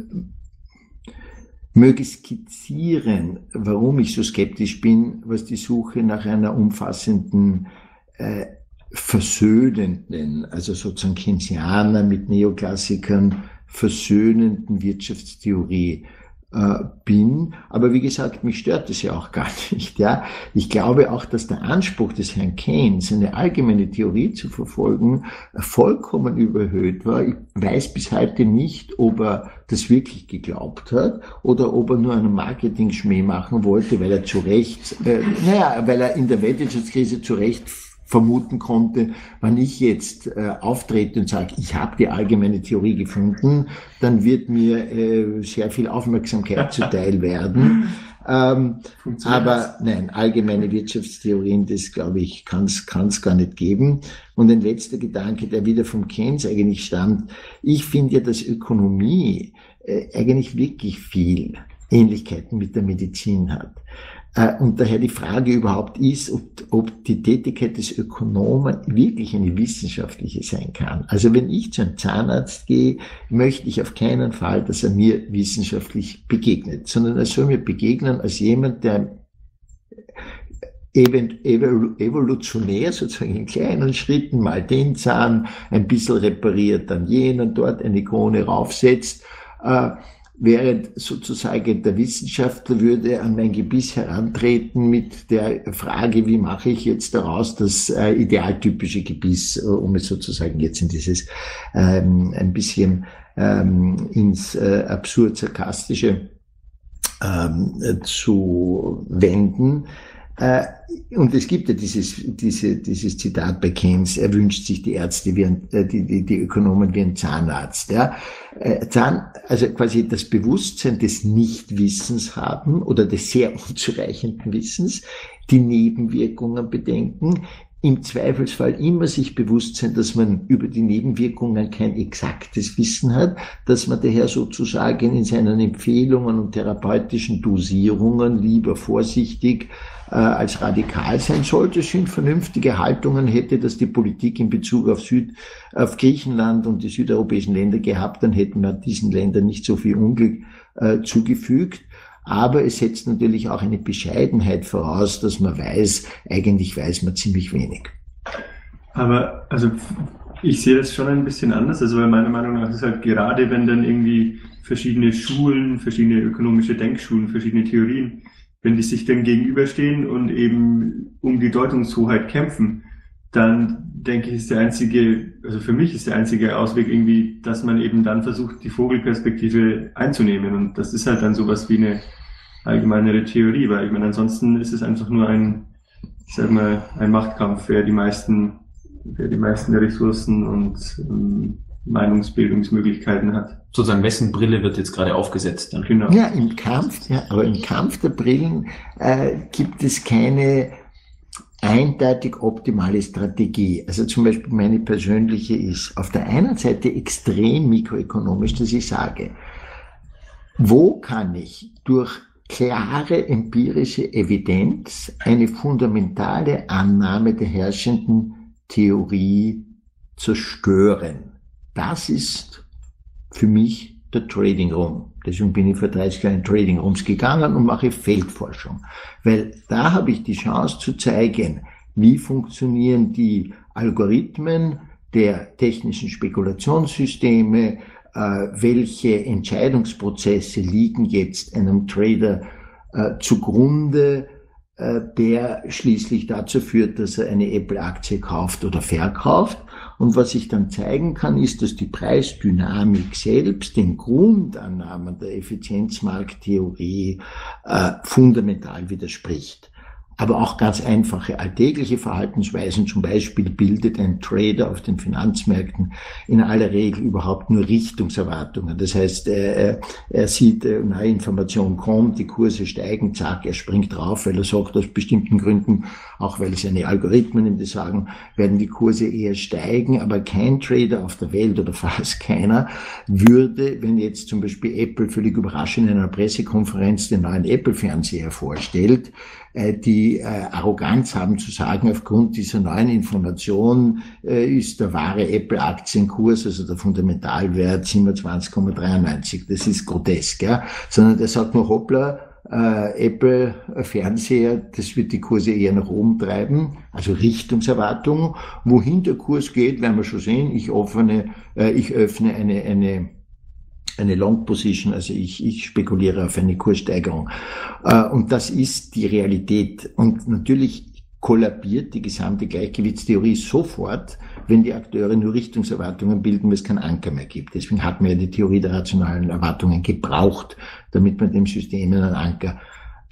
möge skizzieren, warum ich so skeptisch bin, was die Suche nach einer umfassenden äh, versöhnenden, also sozusagen Keynesianer mit Neoklassikern versöhnenden Wirtschaftstheorie bin. Aber wie gesagt, mich stört das ja auch gar nicht. Ja, ich glaube auch, dass der Anspruch des Herrn Keynes, eine allgemeine Theorie zu verfolgen, vollkommen überhöht war. Ich weiß bis heute nicht, ob er das wirklich geglaubt hat oder ob er nur einen Marketing-Schmäh machen wollte, weil er zu Recht, äh, naja, weil er in der Weltwirtschaftskrise zu Recht vermuten konnte, wenn ich jetzt äh, auftrete und sage, ich habe die allgemeine Theorie gefunden, dann wird mir äh, sehr viel Aufmerksamkeit zuteil werden. Ähm, aber nein, allgemeine Wirtschaftstheorien, das glaube ich, kann es gar nicht geben. Und ein letzter Gedanke, der wieder vom Keynes eigentlich stammt. Ich finde ja, dass Ökonomie äh, eigentlich wirklich viel Ähnlichkeiten mit der Medizin hat. Und daher die Frage überhaupt ist, ob, ob die Tätigkeit des Ökonomen wirklich eine wissenschaftliche sein kann. Also wenn ich zu einem Zahnarzt gehe, möchte ich auf keinen Fall, dass er mir wissenschaftlich begegnet, sondern er soll mir begegnen als jemand, der evolutionär sozusagen in kleinen Schritten mal den Zahn ein bisschen repariert, dann jenen, dort eine Krone raufsetzt. Während sozusagen der Wissenschaftler würde an mein Gebiss herantreten mit der Frage, wie mache ich jetzt daraus das äh, idealtypische Gebiss, äh, um es sozusagen jetzt in dieses ähm, ein bisschen ähm, ins äh, absurd-sarkastische ähm, zu wenden. Äh, und es gibt ja dieses, diese, dieses Zitat bei Keynes, er wünscht sich die Ärzte wie ein, die, die, die Ökonomen wie ein Zahnarzt, ja. Äh, Zahn, also quasi das Bewusstsein des Nichtwissens haben oder des sehr unzureichenden Wissens, die Nebenwirkungen bedenken, im Zweifelsfall immer sich bewusst sein, dass man über die Nebenwirkungen kein exaktes Wissen hat, dass man daher sozusagen in seinen Empfehlungen und therapeutischen Dosierungen lieber vorsichtig äh, als radikal sein sollte, schön vernünftige Haltungen hätte, dass die Politik in Bezug auf Süd, auf Griechenland und die südeuropäischen Länder gehabt, dann hätten wir diesen Ländern nicht so viel Unglück äh, zugefügt. Aber es setzt natürlich auch eine Bescheidenheit voraus, dass man weiß, eigentlich weiß man ziemlich wenig. Aber also ich sehe das schon ein bisschen anders, also weil meiner Meinung nach ist halt gerade, wenn dann irgendwie verschiedene Schulen, verschiedene ökonomische Denkschulen, verschiedene Theorien, wenn die sich dann gegenüberstehen und eben um die Deutungshoheit kämpfen, dann denke ich, ist der einzige, also für mich ist der einzige Ausweg irgendwie, dass man eben dann versucht, die Vogelperspektive einzunehmen. Und das ist halt dann sowas wie eine allgemeinere Theorie, weil ich meine, ansonsten ist es einfach nur ein, ich sag mal, ein Machtkampf, wer die meisten, wer die meisten der Ressourcen und ähm, Meinungsbildungsmöglichkeiten hat. Sozusagen, wessen Brille wird jetzt gerade aufgesetzt? Dann? Genau. Ja, im Kampf, ja, aber im Kampf der Brillen äh, gibt es keine eindeutig optimale Strategie. Also zum Beispiel meine persönliche ist auf der einen Seite extrem mikroökonomisch, dass ich sage, wo kann ich durch klare empirische Evidenz eine fundamentale Annahme der herrschenden Theorie zerstören? Das ist für mich der Trading Room. Deswegen bin ich vor dreißig Jahren in Trading Rooms gegangen und mache Feldforschung. Weil da habe ich die Chance zu zeigen, wie funktionieren die Algorithmen der technischen Spekulationssysteme, welche Entscheidungsprozesse liegen jetzt einem Trader zugrunde, der schließlich dazu führt, dass er eine Apple-Aktie kauft oder verkauft. Und was ich dann zeigen kann, ist, dass die Preisdynamik selbst den Grundannahmen der Effizienzmarkttheorie äh, fundamental widerspricht. Aber auch ganz einfache alltägliche Verhaltensweisen, zum Beispiel bildet ein Trader auf den Finanzmärkten in aller Regel überhaupt nur Richtungserwartungen. Das heißt, äh, er sieht, äh, eine Information kommt, die Kurse steigen, zack, er springt drauf, weil er sagt, aus bestimmten Gründen, auch weil seine Algorithmen ihm das sagen, werden die Kurse eher steigen, aber kein Trader auf der Welt oder fast keiner würde, wenn jetzt zum Beispiel Apple völlig überraschend in einer Pressekonferenz den neuen Apple-Fernseher vorstellt, die äh, Arroganz haben zu sagen, aufgrund dieser neuen Information äh, ist der wahre Apple-Aktienkurs, also der Fundamentalwert, siebenundzwanzig Komma neun drei. Das ist grotesk, ja. Sondern der sagt nur, hoppla, äh, Apple-Fernseher, das wird die Kurse eher nach oben treiben, also Richtungserwartung. Wohin der Kurs geht, werden wir schon sehen. Ich, offene, äh, ich öffne eine, eine eine Long Position, also ich, ich spekuliere auf eine Kurssteigerung. Und das ist die Realität. Und natürlich kollabiert die gesamte Gleichgewichtstheorie sofort, wenn die Akteure nur Richtungserwartungen bilden, weil es keinen Anker mehr gibt. Deswegen hat man ja die Theorie der rationalen Erwartungen gebraucht, damit man dem System einen Anker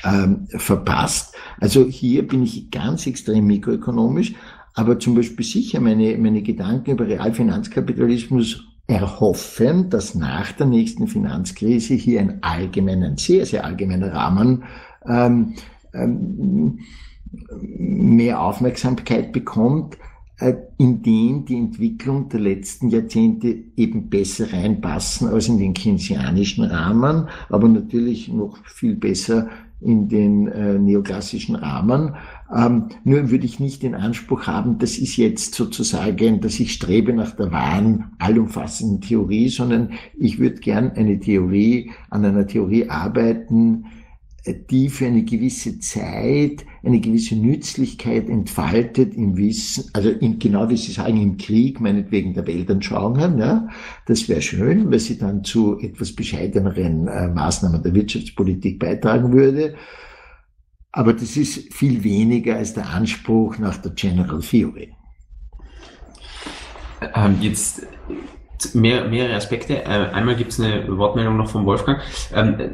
ähm, verpasst. Also hier bin ich ganz extrem mikroökonomisch, aber zum Beispiel sicher meine, meine Gedanken über Realfinanzkapitalismus erhoffen, dass nach der nächsten Finanzkrise hier ein allgemeiner, ein sehr, sehr allgemeiner Rahmen ähm, ähm, mehr Aufmerksamkeit bekommt, in den die Entwicklung der letzten Jahrzehnte eben besser reinpassen als in den keynesianischen Rahmen, aber natürlich noch viel besser in den äh, neoklassischen Rahmen. Ähm, nur würde ich nicht den Anspruch haben, das ist jetzt sozusagen, dass ich strebe nach der wahren, allumfassenden Theorie, sondern ich würde gern eine Theorie, an einer Theorie arbeiten, die für eine gewisse Zeit eine gewisse Nützlichkeit entfaltet im Wissen, also in, genau wie Sie sagen, im Krieg, meinetwegen der Weltanschauungen, ja, das wäre schön, weil sie dann zu etwas bescheideneren äh, Maßnahmen der Wirtschaftspolitik beitragen würde. Aber das ist viel weniger als der Anspruch nach der General Theory. Ähm, jetzt... Mehr, mehrere Aspekte. Einmal gibt es eine Wortmeldung noch von Wolfgang.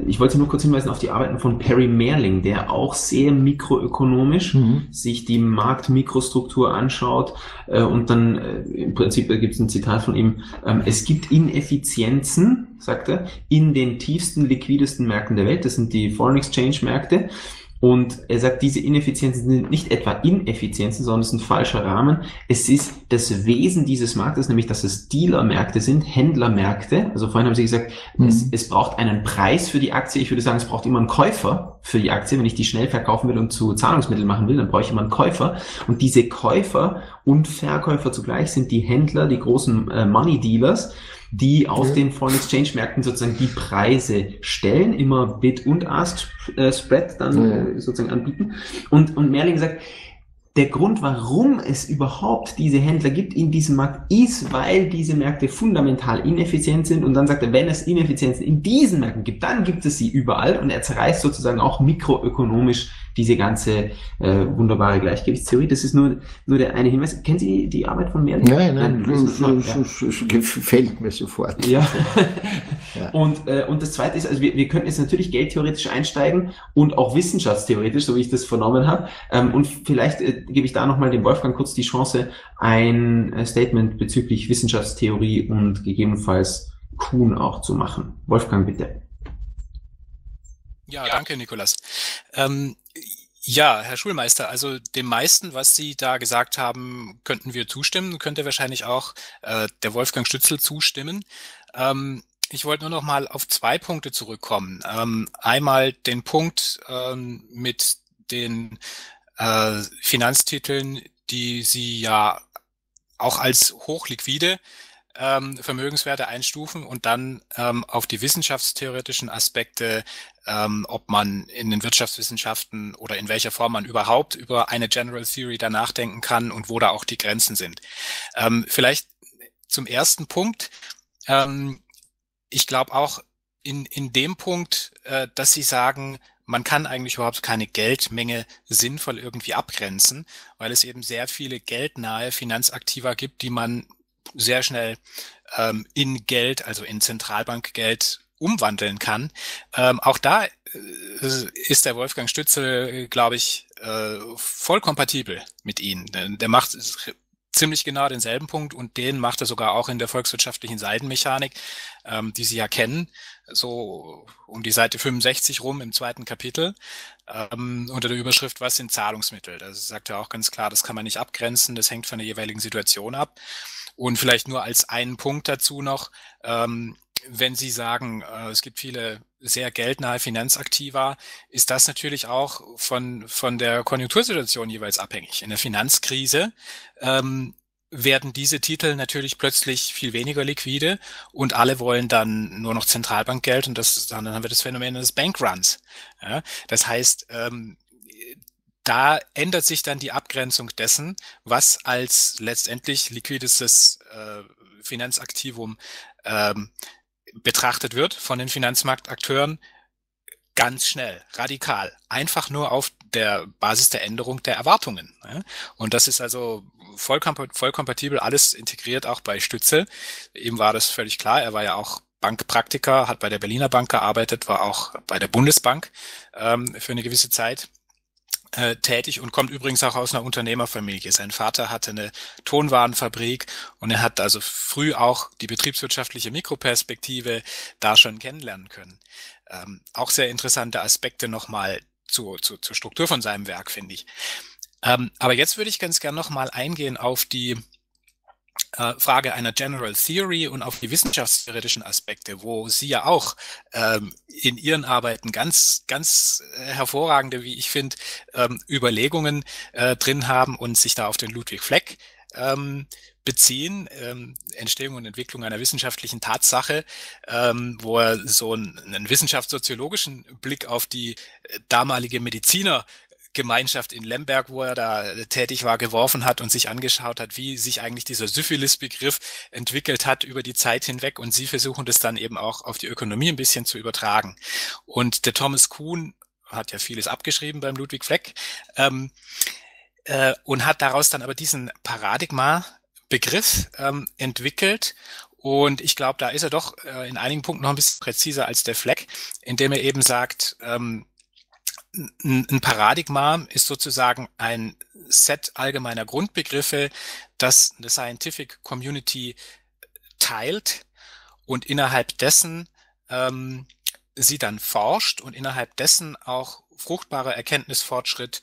Ich wollte nur kurz hinweisen auf die Arbeiten von Perry Merling, der auch sehr mikroökonomisch mhm. sich die Marktmikrostruktur anschaut und dann im Prinzip gibt es ein Zitat von ihm. Es gibt Ineffizienzen, sagt er, in den tiefsten, liquidesten Märkten der Welt. Das sind die Foreign Exchange Märkte. Und er sagt, diese Ineffizienzen sind nicht etwa Ineffizienzen, sondern es ist ein falscher Rahmen. Es ist das Wesen dieses Marktes, nämlich dass es Dealermärkte sind, Händlermärkte. Also vorhin haben Sie gesagt, mhm. es, es braucht einen Preis für die Aktie. Ich würde sagen, es braucht immer einen Käufer für die Aktie. Wenn ich die schnell verkaufen will und zu Zahlungsmitteln machen will, dann brauche ich immer einen Käufer. Und diese Käufer und Verkäufer zugleich sind die Händler, die großen äh, Money Dealers, die auf ja. den Foreign Exchange Märkten sozusagen die Preise stellen, immer Bid und Ask Spread dann ja. sozusagen anbieten. Und, und Merling sagt, der Grund, warum es überhaupt diese Händler gibt in diesem Markt, ist, weil diese Märkte fundamental ineffizient sind. Und dann sagt er, wenn es Ineffizienzen in diesen Märkten gibt, dann gibt es sie überall. Und er zerreißt sozusagen auch mikroökonomisch diese ganze äh, wunderbare Gleichgewichtstheorie. Das ist nur nur der eine Hinweis. Kennen Sie die Arbeit von Merling? Nein, nein, gefällt mir sofort. Ja. ja. Und äh, und das Zweite ist, also wir, wir könnten jetzt natürlich geldtheoretisch einsteigen und auch wissenschaftstheoretisch, so wie ich das vernommen habe. Ähm, und vielleicht äh, gebe ich da nochmal dem Wolfgang kurz die Chance, ein Statement bezüglich Wissenschaftstheorie und gegebenenfalls Kuhn auch zu machen. Wolfgang, bitte. Ja, danke, Nikolas. Ähm, ja, Herr Schulmeister, also dem meisten, was Sie da gesagt haben, könnten wir zustimmen, könnte wahrscheinlich auch äh, der Wolfgang Stützel zustimmen. Ähm, ich wollte nur noch mal auf zwei Punkte zurückkommen. Ähm, einmal den Punkt ähm, mit den äh, Finanztiteln, die Sie ja auch als hochliquide ähm, Vermögenswerte einstufen und dann ähm, auf die wissenschaftstheoretischen Aspekte, Ähm, ob man in den Wirtschaftswissenschaften oder in welcher Form man überhaupt über eine General Theory da nachdenken kann und wo da auch die Grenzen sind. Ähm, vielleicht zum ersten Punkt. Ähm, ich glaube auch in, in dem Punkt, äh, dass Sie sagen, man kann eigentlich überhaupt keine Geldmenge sinnvoll irgendwie abgrenzen, weil es eben sehr viele geldnahe Finanzaktiva gibt, die man sehr schnell ähm, in Geld, also in Zentralbankgeld, umwandeln kann. Ähm, auch da äh, ist der Wolfgang Stützel, glaube ich, äh, voll kompatibel mit Ihnen. Der macht ziemlich genau denselben Punkt und den macht er sogar auch in der volkswirtschaftlichen Seitenmechanik, ähm, die Sie ja kennen, so um die Seite fünfundsechzig rum im zweiten Kapitel, ähm, unter der Überschrift, was sind Zahlungsmittel? Da sagt er auch ganz klar, das kann man nicht abgrenzen, das hängt von der jeweiligen Situation ab. Und vielleicht nur als einen Punkt dazu noch, ähm, wenn Sie sagen, es gibt viele sehr geldnahe Finanzaktiva, ist das natürlich auch von von der Konjunktursituation jeweils abhängig. In der Finanzkrise ähm, werden diese Titel natürlich plötzlich viel weniger liquide und alle wollen dann nur noch Zentralbankgeld und das, dann haben wir das Phänomen des Bankruns. Ja, das heißt, ähm, da ändert sich dann die Abgrenzung dessen, was als letztendlich liquidestes äh, Finanzaktivum ähm, betrachtet wird von den Finanzmarktakteuren, ganz schnell, radikal, einfach nur auf der Basis der Änderung der Erwartungen. Und das ist also voll, voll kompatibel, alles integriert, auch bei Stützel. Ihm war das völlig klar, er war ja auch Bankpraktiker, hat bei der Berliner Bank gearbeitet, war auch bei der Bundesbank ähm, für eine gewisse Zeit äh, tätig und kommt übrigens auch aus einer Unternehmerfamilie. Sein Vater hatte eine Tonwarenfabrik und er hat also früh auch die betriebswirtschaftliche Mikroperspektive da schon kennenlernen können. Ähm, auch sehr interessante Aspekte nochmal zu, zu, zur Struktur von seinem Werk, finde ich. Ähm, aber jetzt würde ich ganz gern nochmal eingehen auf die äh, Frage einer General Theory und auf die wissenschaftstheoretischen Aspekte, wo Sie ja auch ähm, in Ihren Arbeiten ganz, ganz äh, hervorragende, wie ich finde, ähm, Überlegungen äh, drin haben und sich da auf den Ludwig Fleck ähm, beziehen, ähm, Entstehung und Entwicklung einer wissenschaftlichen Tatsache, ähm, wo er so einen, einen wissenschaftssoziologischen Blick auf die damalige Medizinergemeinschaft in Lemberg, wo er da tätig war, geworfen hat und sich angeschaut hat, wie sich eigentlich dieser Syphilis-Begriff entwickelt hat über die Zeit hinweg. Und Sie versuchen das dann eben auch auf die Ökonomie ein bisschen zu übertragen. Und der Thomas Kuhn hat ja vieles abgeschrieben beim Ludwig Fleck ähm, äh, und hat daraus dann aber diesen Paradigma Begriff ähm, entwickelt, und ich glaube, da ist er doch äh, in einigen Punkten noch ein bisschen präziser als der Fleck, indem er eben sagt, ähm, ein Paradigma ist sozusagen ein Set allgemeiner Grundbegriffe, das eine Scientific Community teilt und innerhalb dessen ähm, sie dann forscht und innerhalb dessen auch fruchtbarer Erkenntnisfortschritt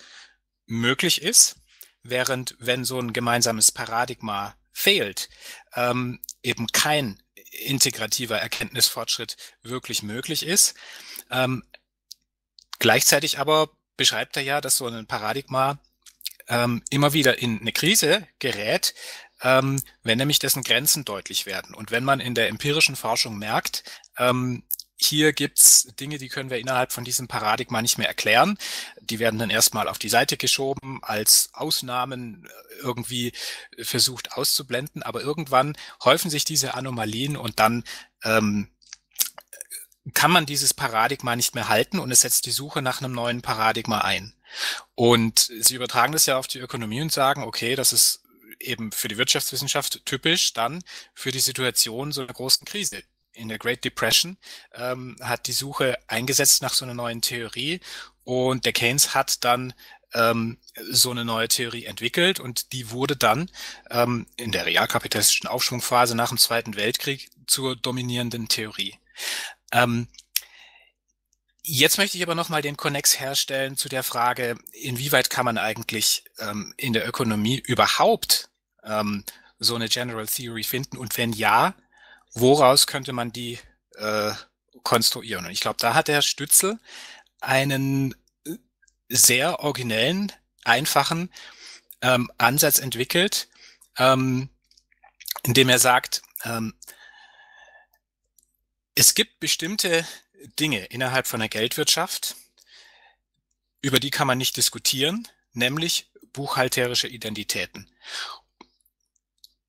möglich ist, während wenn so ein gemeinsames Paradigma fehlt, ähm, eben kein integrativer Erkenntnisfortschritt wirklich möglich ist. Ähm, gleichzeitig aber beschreibt er ja, dass so ein Paradigma ähm, immer wieder in eine Krise gerät, ähm, wenn nämlich dessen Grenzen deutlich werden. Und wenn man in der empirischen Forschung merkt, ähm, hier gibt's Dinge, die können wir innerhalb von diesem Paradigma nicht mehr erklären. Die werden dann erstmal auf die Seite geschoben, als Ausnahmen irgendwie versucht auszublenden. Aber irgendwann häufen sich diese Anomalien und dann ähm, kann man dieses Paradigma nicht mehr halten und es setzt die Suche nach einem neuen Paradigma ein. Und Sie übertragen das ja auf die Ökonomie und sagen, okay, das ist eben für die Wirtschaftswissenschaft typisch dann für die Situation so einer großen Krise. In der Great Depression ähm, hat die Suche eingesetzt nach so einer neuen Theorie und der Keynes hat dann ähm, so eine neue Theorie entwickelt und die wurde dann ähm, in der realkapitalistischen Aufschwungphase nach dem Zweiten Weltkrieg zur dominierenden Theorie. Ähm, jetzt möchte ich aber nochmal den Konnex herstellen zu der Frage, inwieweit kann man eigentlich ähm, in der Ökonomie überhaupt ähm, so eine General Theory finden und wenn ja, woraus könnte man die äh, konstruieren? Und ich glaube, da hat der Stützel einen sehr originellen, einfachen ähm, Ansatz entwickelt, ähm, indem er sagt, ähm, es gibt bestimmte Dinge innerhalb von der Geldwirtschaft, über die kann man nicht diskutieren, nämlich buchhalterische Identitäten.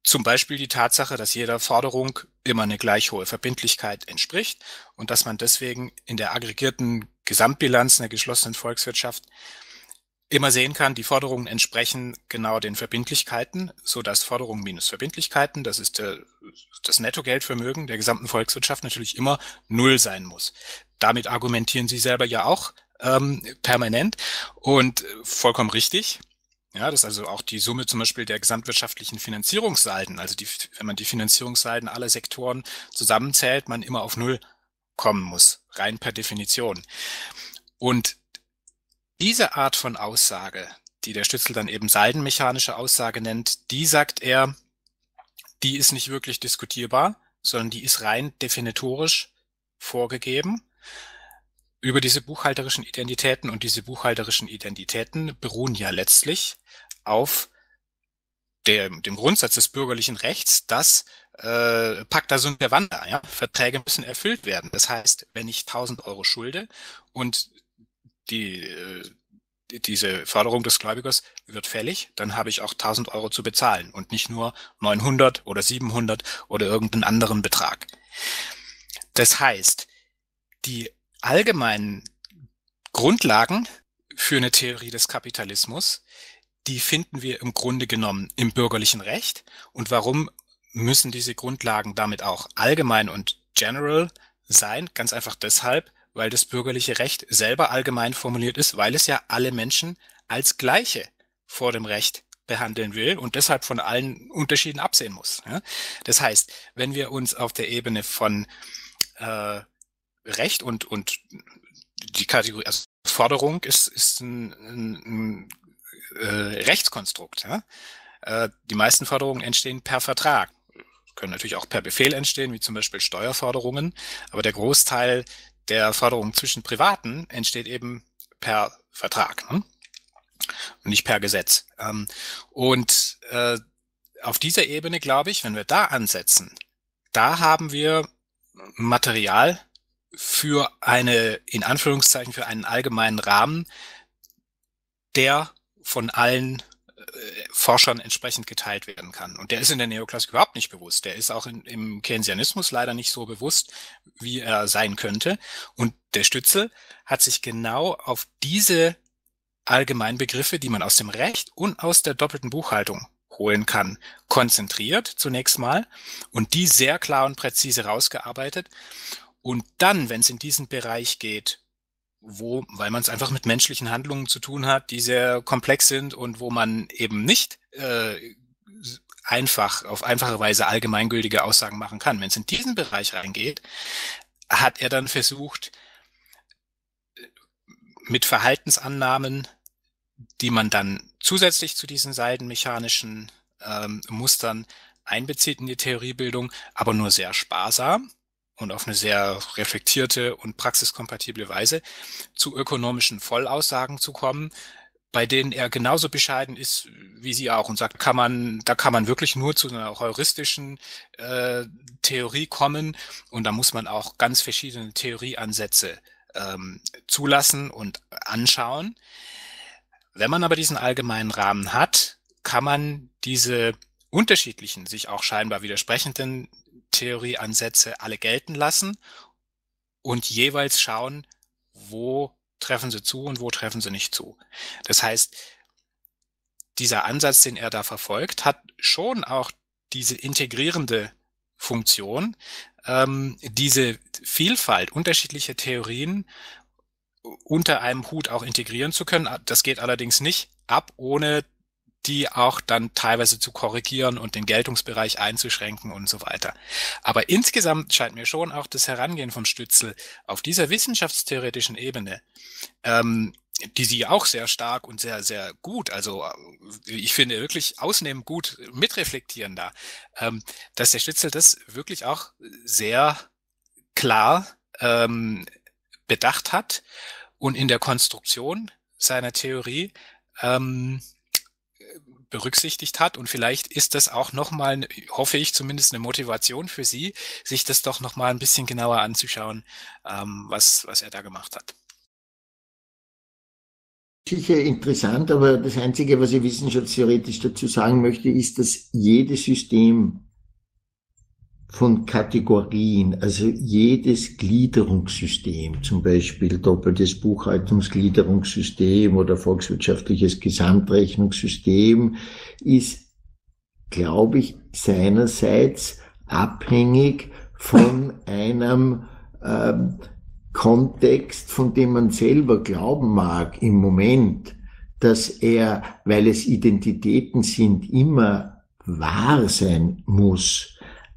Zum Beispiel die Tatsache, dass jeder Forderung immer eine gleich hohe Verbindlichkeit entspricht und dass man deswegen in der aggregierten Gesamtbilanz einer geschlossenen Volkswirtschaft immer sehen kann, die Forderungen entsprechen genau den Verbindlichkeiten, so dass Forderungen minus Verbindlichkeiten, das ist der, das Nettogeldvermögen der gesamten Volkswirtschaft, natürlich immer null sein muss. Damit argumentieren Sie selber ja auch ähm, permanent und vollkommen richtig. Ja, das ist also auch die Summe zum Beispiel der gesamtwirtschaftlichen Finanzierungssalden. Also die, wenn man die Finanzierungssalden aller Sektoren zusammenzählt, man immer auf Null kommen muss, rein per Definition. Und diese Art von Aussage, die der Stützel dann eben saldenmechanische Aussage nennt, die sagt er, die ist nicht wirklich diskutierbar, sondern die ist rein definitorisch vorgegeben. Über diese buchhalterischen Identitäten und diese buchhalterischen Identitäten beruhen ja letztlich auf dem, dem Grundsatz des bürgerlichen Rechts, dass äh, pacta sunt servanda, ja, Verträge müssen erfüllt werden. Das heißt, wenn ich tausend Euro schulde und die, äh, diese Forderung des Gläubigers wird fällig, dann habe ich auch tausend Euro zu bezahlen und nicht nur neunhundert oder siebenhundert oder irgendeinen anderen Betrag. Das heißt, die allgemeinen Grundlagen für eine Theorie des Kapitalismus, die finden wir im Grunde genommen im bürgerlichen Recht. Und warum müssen diese Grundlagen damit auch allgemein und general sein? Ganz einfach deshalb, weil das bürgerliche Recht selber allgemein formuliert ist, weil es ja alle Menschen als Gleiche vor dem Recht behandeln will und deshalb von allen Unterschieden absehen muss. Das heißt, wenn wir uns auf der Ebene von äh, Recht und und die Kategorie, also Forderung ist, ist ein, ein, ein äh, Rechtskonstrukt. Ja? Äh, die meisten Forderungen entstehen per Vertrag, können natürlich auch per Befehl entstehen, wie zum Beispiel Steuerforderungen, aber der Großteil der Forderungen zwischen Privaten entsteht eben per Vertrag, ne? Und nicht per Gesetz. Ähm, und äh, auf dieser Ebene, glaube ich, wenn wir da ansetzen, da haben wir Material für eine, in Anführungszeichen, für einen allgemeinen Rahmen, der von allen äh, Forschern entsprechend geteilt werden kann. Und der ist in der Neoklassik überhaupt nicht bewusst. Der ist auch in, im Keynesianismus leider nicht so bewusst, wie er sein könnte. Und der Stützel hat sich genau auf diese allgemeinen Begriffe, die man aus dem Recht und aus der doppelten Buchhaltung holen kann, konzentriert zunächst mal und die sehr klar und präzise rausgearbeitet. Und dann, wenn es in diesen Bereich geht, wo, weil man es einfach mit menschlichen Handlungen zu tun hat, die sehr komplex sind und wo man eben nicht äh, einfach auf einfache Weise allgemeingültige Aussagen machen kann, wenn es in diesen Bereich reingeht, hat er dann versucht, mit Verhaltensannahmen, die man dann zusätzlich zu diesen seidenmechanischen ähm, Mustern einbezieht in die Theoriebildung, aber nur sehr sparsam und auf eine sehr reflektierte und praxiskompatible Weise zu ökonomischen Vollaussagen zu kommen, bei denen er genauso bescheiden ist wie sie auch und sagt, kann man, da kann man wirklich nur zu einer heuristischen äh, Theorie kommen und da muss man auch ganz verschiedene Theorieansätze ähm, zulassen und anschauen. Wenn man aber diesen allgemeinen Rahmen hat, kann man diese unterschiedlichen, sich auch scheinbar widersprechenden Theorieansätze alle gelten lassen und jeweils schauen, wo treffen sie zu und wo treffen sie nicht zu. Das heißt, dieser Ansatz, den er da verfolgt, hat schon auch diese integrierende Funktion, ähm, diese Vielfalt unterschiedlicher Theorien unter einem Hut auch integrieren zu können. Das geht allerdings nicht ab, ohne die auch dann teilweise zu korrigieren und den Geltungsbereich einzuschränken und so weiter. Aber insgesamt scheint mir schon auch das Herangehen von Stützel auf dieser wissenschaftstheoretischen Ebene, ähm, die sie auch sehr stark und sehr, sehr gut, also ich finde wirklich ausnehmend gut mitreflektieren da, ähm, dass der Stützel das wirklich auch sehr klar ähm, bedacht hat und in der Konstruktion seiner Theorie ähm, berücksichtigt hat. Und vielleicht ist das auch nochmal, hoffe ich zumindest, eine Motivation für Sie, sich das doch nochmal ein bisschen genauer anzuschauen, ähm, was, was er da gemacht hat. Sicher interessant, aber das Einzige, was ich wissenschaftstheoretisch dazu sagen möchte, ist, dass jedes System von Kategorien, also jedes Gliederungssystem, zum Beispiel doppeltes Buchhaltungsgliederungssystem oder volkswirtschaftliches Gesamtrechnungssystem, ist, glaube ich, seinerseits abhängig von einem äh, Kontext, von dem man selber glauben mag im Moment, dass er, weil es Identitäten sind, immer wahr sein muss.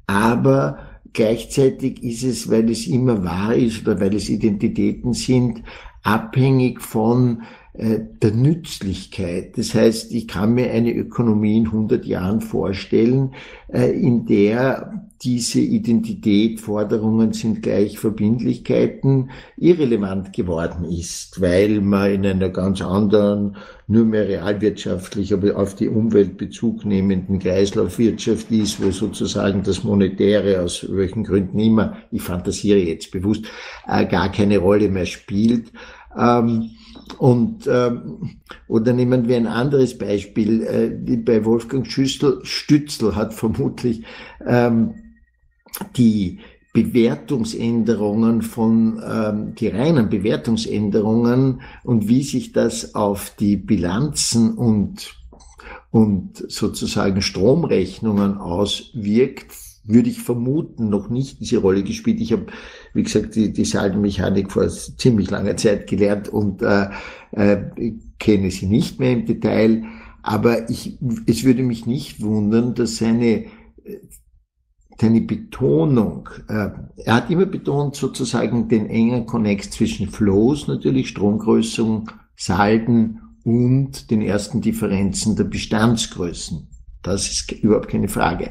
Aber gleichzeitig ist es, weil es immer wahr ist oder weil es Identitäten sind, abhängig von äh, der Nützlichkeit. Das heißt, ich kann mir eine Ökonomie in hundert Jahren vorstellen, äh, in der diese Identität, Forderungen sind gleich Verbindlichkeiten, irrelevant geworden ist, weil man in einer ganz anderen, nur mehr realwirtschaftlich, aber auf die Umwelt Bezug nehmenden Kreislaufwirtschaft ist, wo sozusagen das Monetäre, aus welchen Gründen immer, ich fantasiere jetzt bewusst, gar keine Rolle mehr spielt. Und ähm, oder nehmen wir ein anderes Beispiel, äh, bei Wolfgang Stützel hat vermutlich ähm, die Bewertungsänderungen von, ähm, die reinen Bewertungsänderungen und wie sich das auf die Bilanzen und, und sozusagen Stromrechnungen auswirkt, würde ich vermuten, noch nicht diese Rolle gespielt. Ich habe, wie gesagt, die, die Saldenmechanik vor ziemlich langer Zeit gelernt und äh, äh, kenne sie nicht mehr im Detail. Aber ich, es würde mich nicht wundern, dass seine, seine Betonung, äh, er hat immer betont sozusagen den engen Konnex zwischen Flows, natürlich Stromgrößen, Salden und den ersten Differenzen der Bestandsgrößen. Das ist überhaupt keine Frage.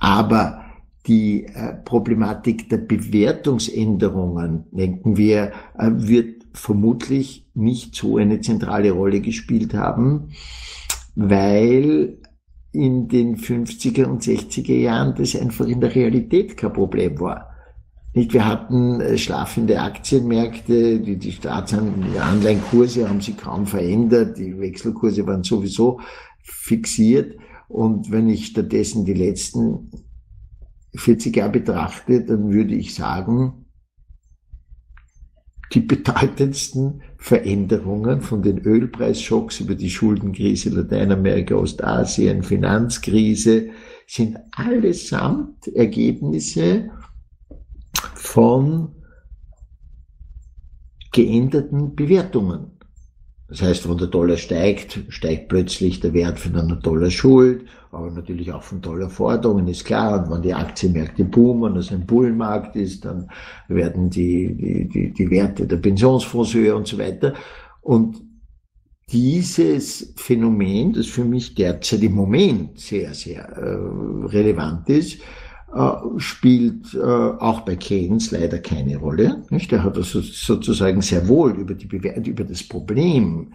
Aber die äh, Problematik der Bewertungsänderungen, denken wir, äh, wird vermutlich nicht so eine zentrale Rolle gespielt haben, weil in den fünfziger und sechziger Jahren das einfach in der Realität kein Problem war. Nicht, wir hatten schlafende Aktienmärkte, die, die Staatsanleihenkurse haben sich kaum verändert, die Wechselkurse waren sowieso fixiert. Und wenn ich stattdessen die letzten vierzig Jahre betrachte, dann würde ich sagen, die bedeutendsten Veränderungen von den Ölpreisschocks über die Schuldenkrise Lateinamerika, Ostasien, Finanzkrise sind allesamt Ergebnisse von geänderten Bewertungen. Das heißt, wenn der Dollar steigt, steigt plötzlich der Wert von einer Dollar-Schuld, aber natürlich auch von Dollar-Forderungen, ist klar. Und wenn die Aktienmärkte boomen, also ein Bullenmarkt ist, dann werden die, die, die, die Werte der Pensionsfonds höher und so weiter. Und dieses Phänomen, das für mich derzeit im Moment sehr, sehr äh, relevant ist, Uh, spielt uh, auch bei Keynes leider keine Rolle. Nicht? Er hat also sozusagen sehr wohl über, die Bewer- über das Problem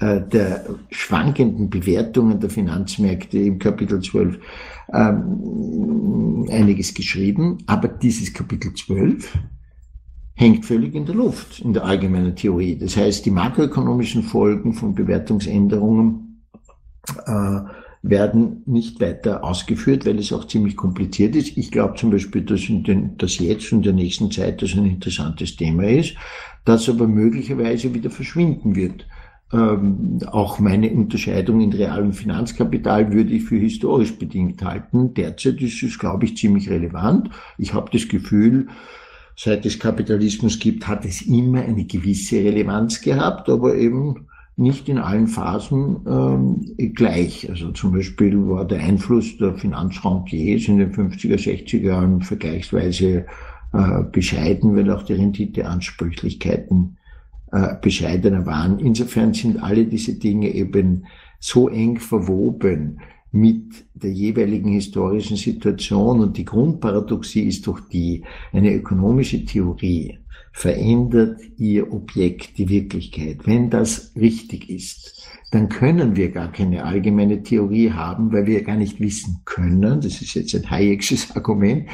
uh, der schwankenden Bewertungen der Finanzmärkte im Kapitel zwölf um, einiges geschrieben, aber dieses Kapitel zwölf hängt völlig in der Luft in der allgemeinen Theorie. Das heißt, die makroökonomischen Folgen von Bewertungsänderungen uh, werden nicht weiter ausgeführt, weil es auch ziemlich kompliziert ist. Ich glaube zum Beispiel, dass, in den, dass jetzt und in der nächsten Zeit das ein interessantes Thema ist, das aber möglicherweise wieder verschwinden wird. Ähm, auch meine Unterscheidung in realem Finanzkapital würde ich für historisch bedingt halten. Derzeit ist es, glaube ich, ziemlich relevant. Ich habe das Gefühl, seit es Kapitalismus gibt, hat es immer eine gewisse Relevanz gehabt, aber eben nicht in allen Phasen ähm, gleich. Also zum Beispiel war der Einfluss der Finanzrankiers in den fünfziger, sechziger Jahren vergleichsweise äh, bescheiden, weil auch die Renditeansprüchlichkeiten äh, bescheidener waren. Insofern sind alle diese Dinge eben so eng verwoben mit der jeweiligen historischen Situation. Und die Grundparadoxie ist doch die, eine ökonomische Theorie verändert ihr Objekt, die Wirklichkeit. Wenn das richtig ist, dann können wir gar keine allgemeine Theorie haben, weil wir gar nicht wissen können, das ist jetzt ein Hayek'sches Argument,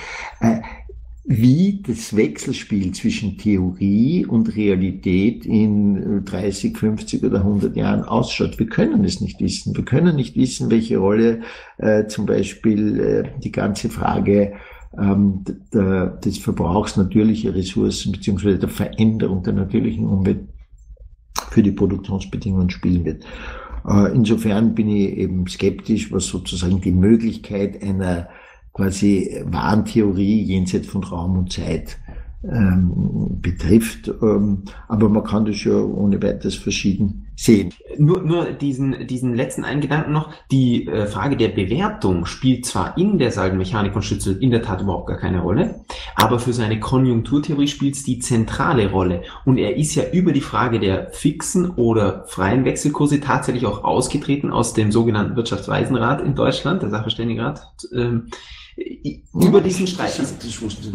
wie das Wechselspiel zwischen Theorie und Realität in dreißig, fünfzig oder hundert Jahren ausschaut. Wir können es nicht wissen. Wir können nicht wissen, welche Rolle äh, zum Beispiel äh, die ganze Frage des Verbrauchs natürlicher Ressourcen beziehungsweise der Veränderung der natürlichen Umwelt für die Produktionsbedingungen spielen wird. Insofern bin ich eben skeptisch, was sozusagen die Möglichkeit einer quasi Warentheorie jenseits von Raum und Zeit ähm, betrifft. Aber man kann das ja ohne weiteres verschieden sehen. Nur, nur diesen, diesen letzten einen Gedanken noch. Die äh, Frage der Bewertung spielt zwar in der Saldenmechanik von Stützel in der Tat überhaupt gar keine Rolle, aber für seine Konjunkturtheorie spielt es die zentrale Rolle. Und er ist ja über die Frage der fixen oder freien Wechselkurse tatsächlich auch ausgetreten aus dem sogenannten Wirtschaftsweisenrat in Deutschland, der Sachverständigenrat, ähm, über diesen Streit,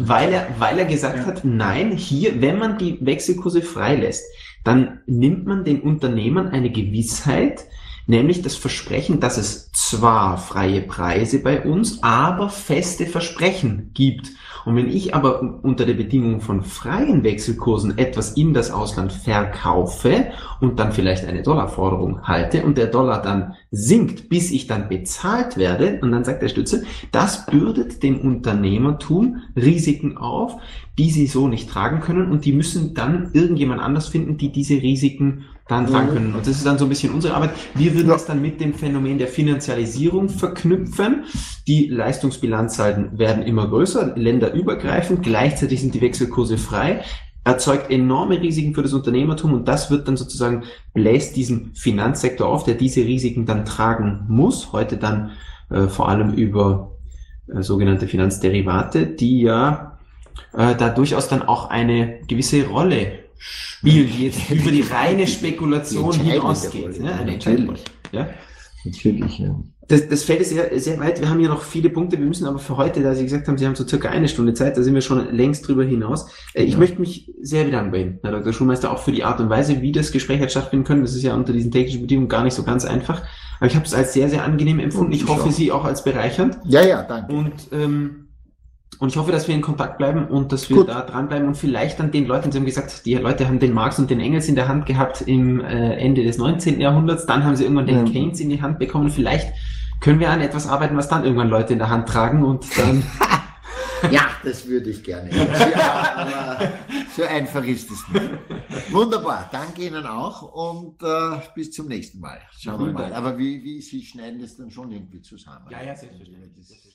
weil er, weil er gesagt ja. hat, nein, hier, wenn man die Wechselkurse freilässt, dann nimmt man den Unternehmern eine Gewissheit, nämlich das Versprechen, dass es zwar freie Preise bei uns, aber feste Versprechen gibt. Und wenn ich aber unter der Bedingung von freien Wechselkursen etwas in das Ausland verkaufe und dann vielleicht eine Dollarforderung halte und der Dollar dann sinkt, bis ich dann bezahlt werde. Und dann sagt der Stützel, das bürdet dem Unternehmertum Risiken auf, die sie so nicht tragen können, und die müssen dann irgendjemand anders finden, die diese Risiken dann tragen können. Und das ist dann so ein bisschen unsere Arbeit. Wir würden das dann mit dem Phänomen der Finanzialisierung verknüpfen. Die Leistungsbilanzseiten werden immer größer, länderübergreifend, gleichzeitig sind die Wechselkurse frei, erzeugt enorme Risiken für das Unternehmertum, und das wird dann sozusagen, bläst diesen Finanzsektor auf, der diese Risiken dann tragen muss, heute dann äh, vor allem über äh, sogenannte Finanzderivate, die ja äh, da durchaus dann auch eine gewisse Rolle spielen, die jetzt über die reine Spekulation hinausgeht. Ne? Natürlich. Ja? Natürlich, ja. Das, das fällt sehr, sehr weit. Wir haben hier noch viele Punkte. Wir müssen aber für heute, da Sie gesagt haben, Sie haben so circa eine Stunde Zeit, da sind wir schon längst drüber hinaus. Ich ja. möchte mich sehr bedanken bei Ihnen, Herr Doktor Schulmeister, auch für die Art und Weise, wie das Gespräch hat stattfinden können. Das ist ja unter diesen technischen Bedingungen gar nicht so ganz einfach. Aber ich habe es als sehr, sehr angenehm empfunden. Ich, ich hoffe, auch. Sie auch als bereichernd. Ja, ja, danke. Und, ähm, und ich hoffe, dass wir in Kontakt bleiben und dass wir Gut. da dranbleiben und vielleicht dann den Leuten, Sie haben gesagt, die Leute haben den Marx und den Engels in der Hand gehabt im äh, Ende des neunzehnten Jahrhunderts, dann haben sie irgendwann den ja. Keynes in die Hand bekommen. Vielleicht können wir an etwas arbeiten, was dann irgendwann Leute in der Hand tragen und dann... Ja, das würde ich gerne. Ja, aber so einfach ist es nicht. Wunderbar, danke Ihnen auch und äh, bis zum nächsten Mal. Schauen wir mal. Aber wie, wie Sie schneiden das dann schon irgendwie zusammen. Ja, ja, selbstverständlich.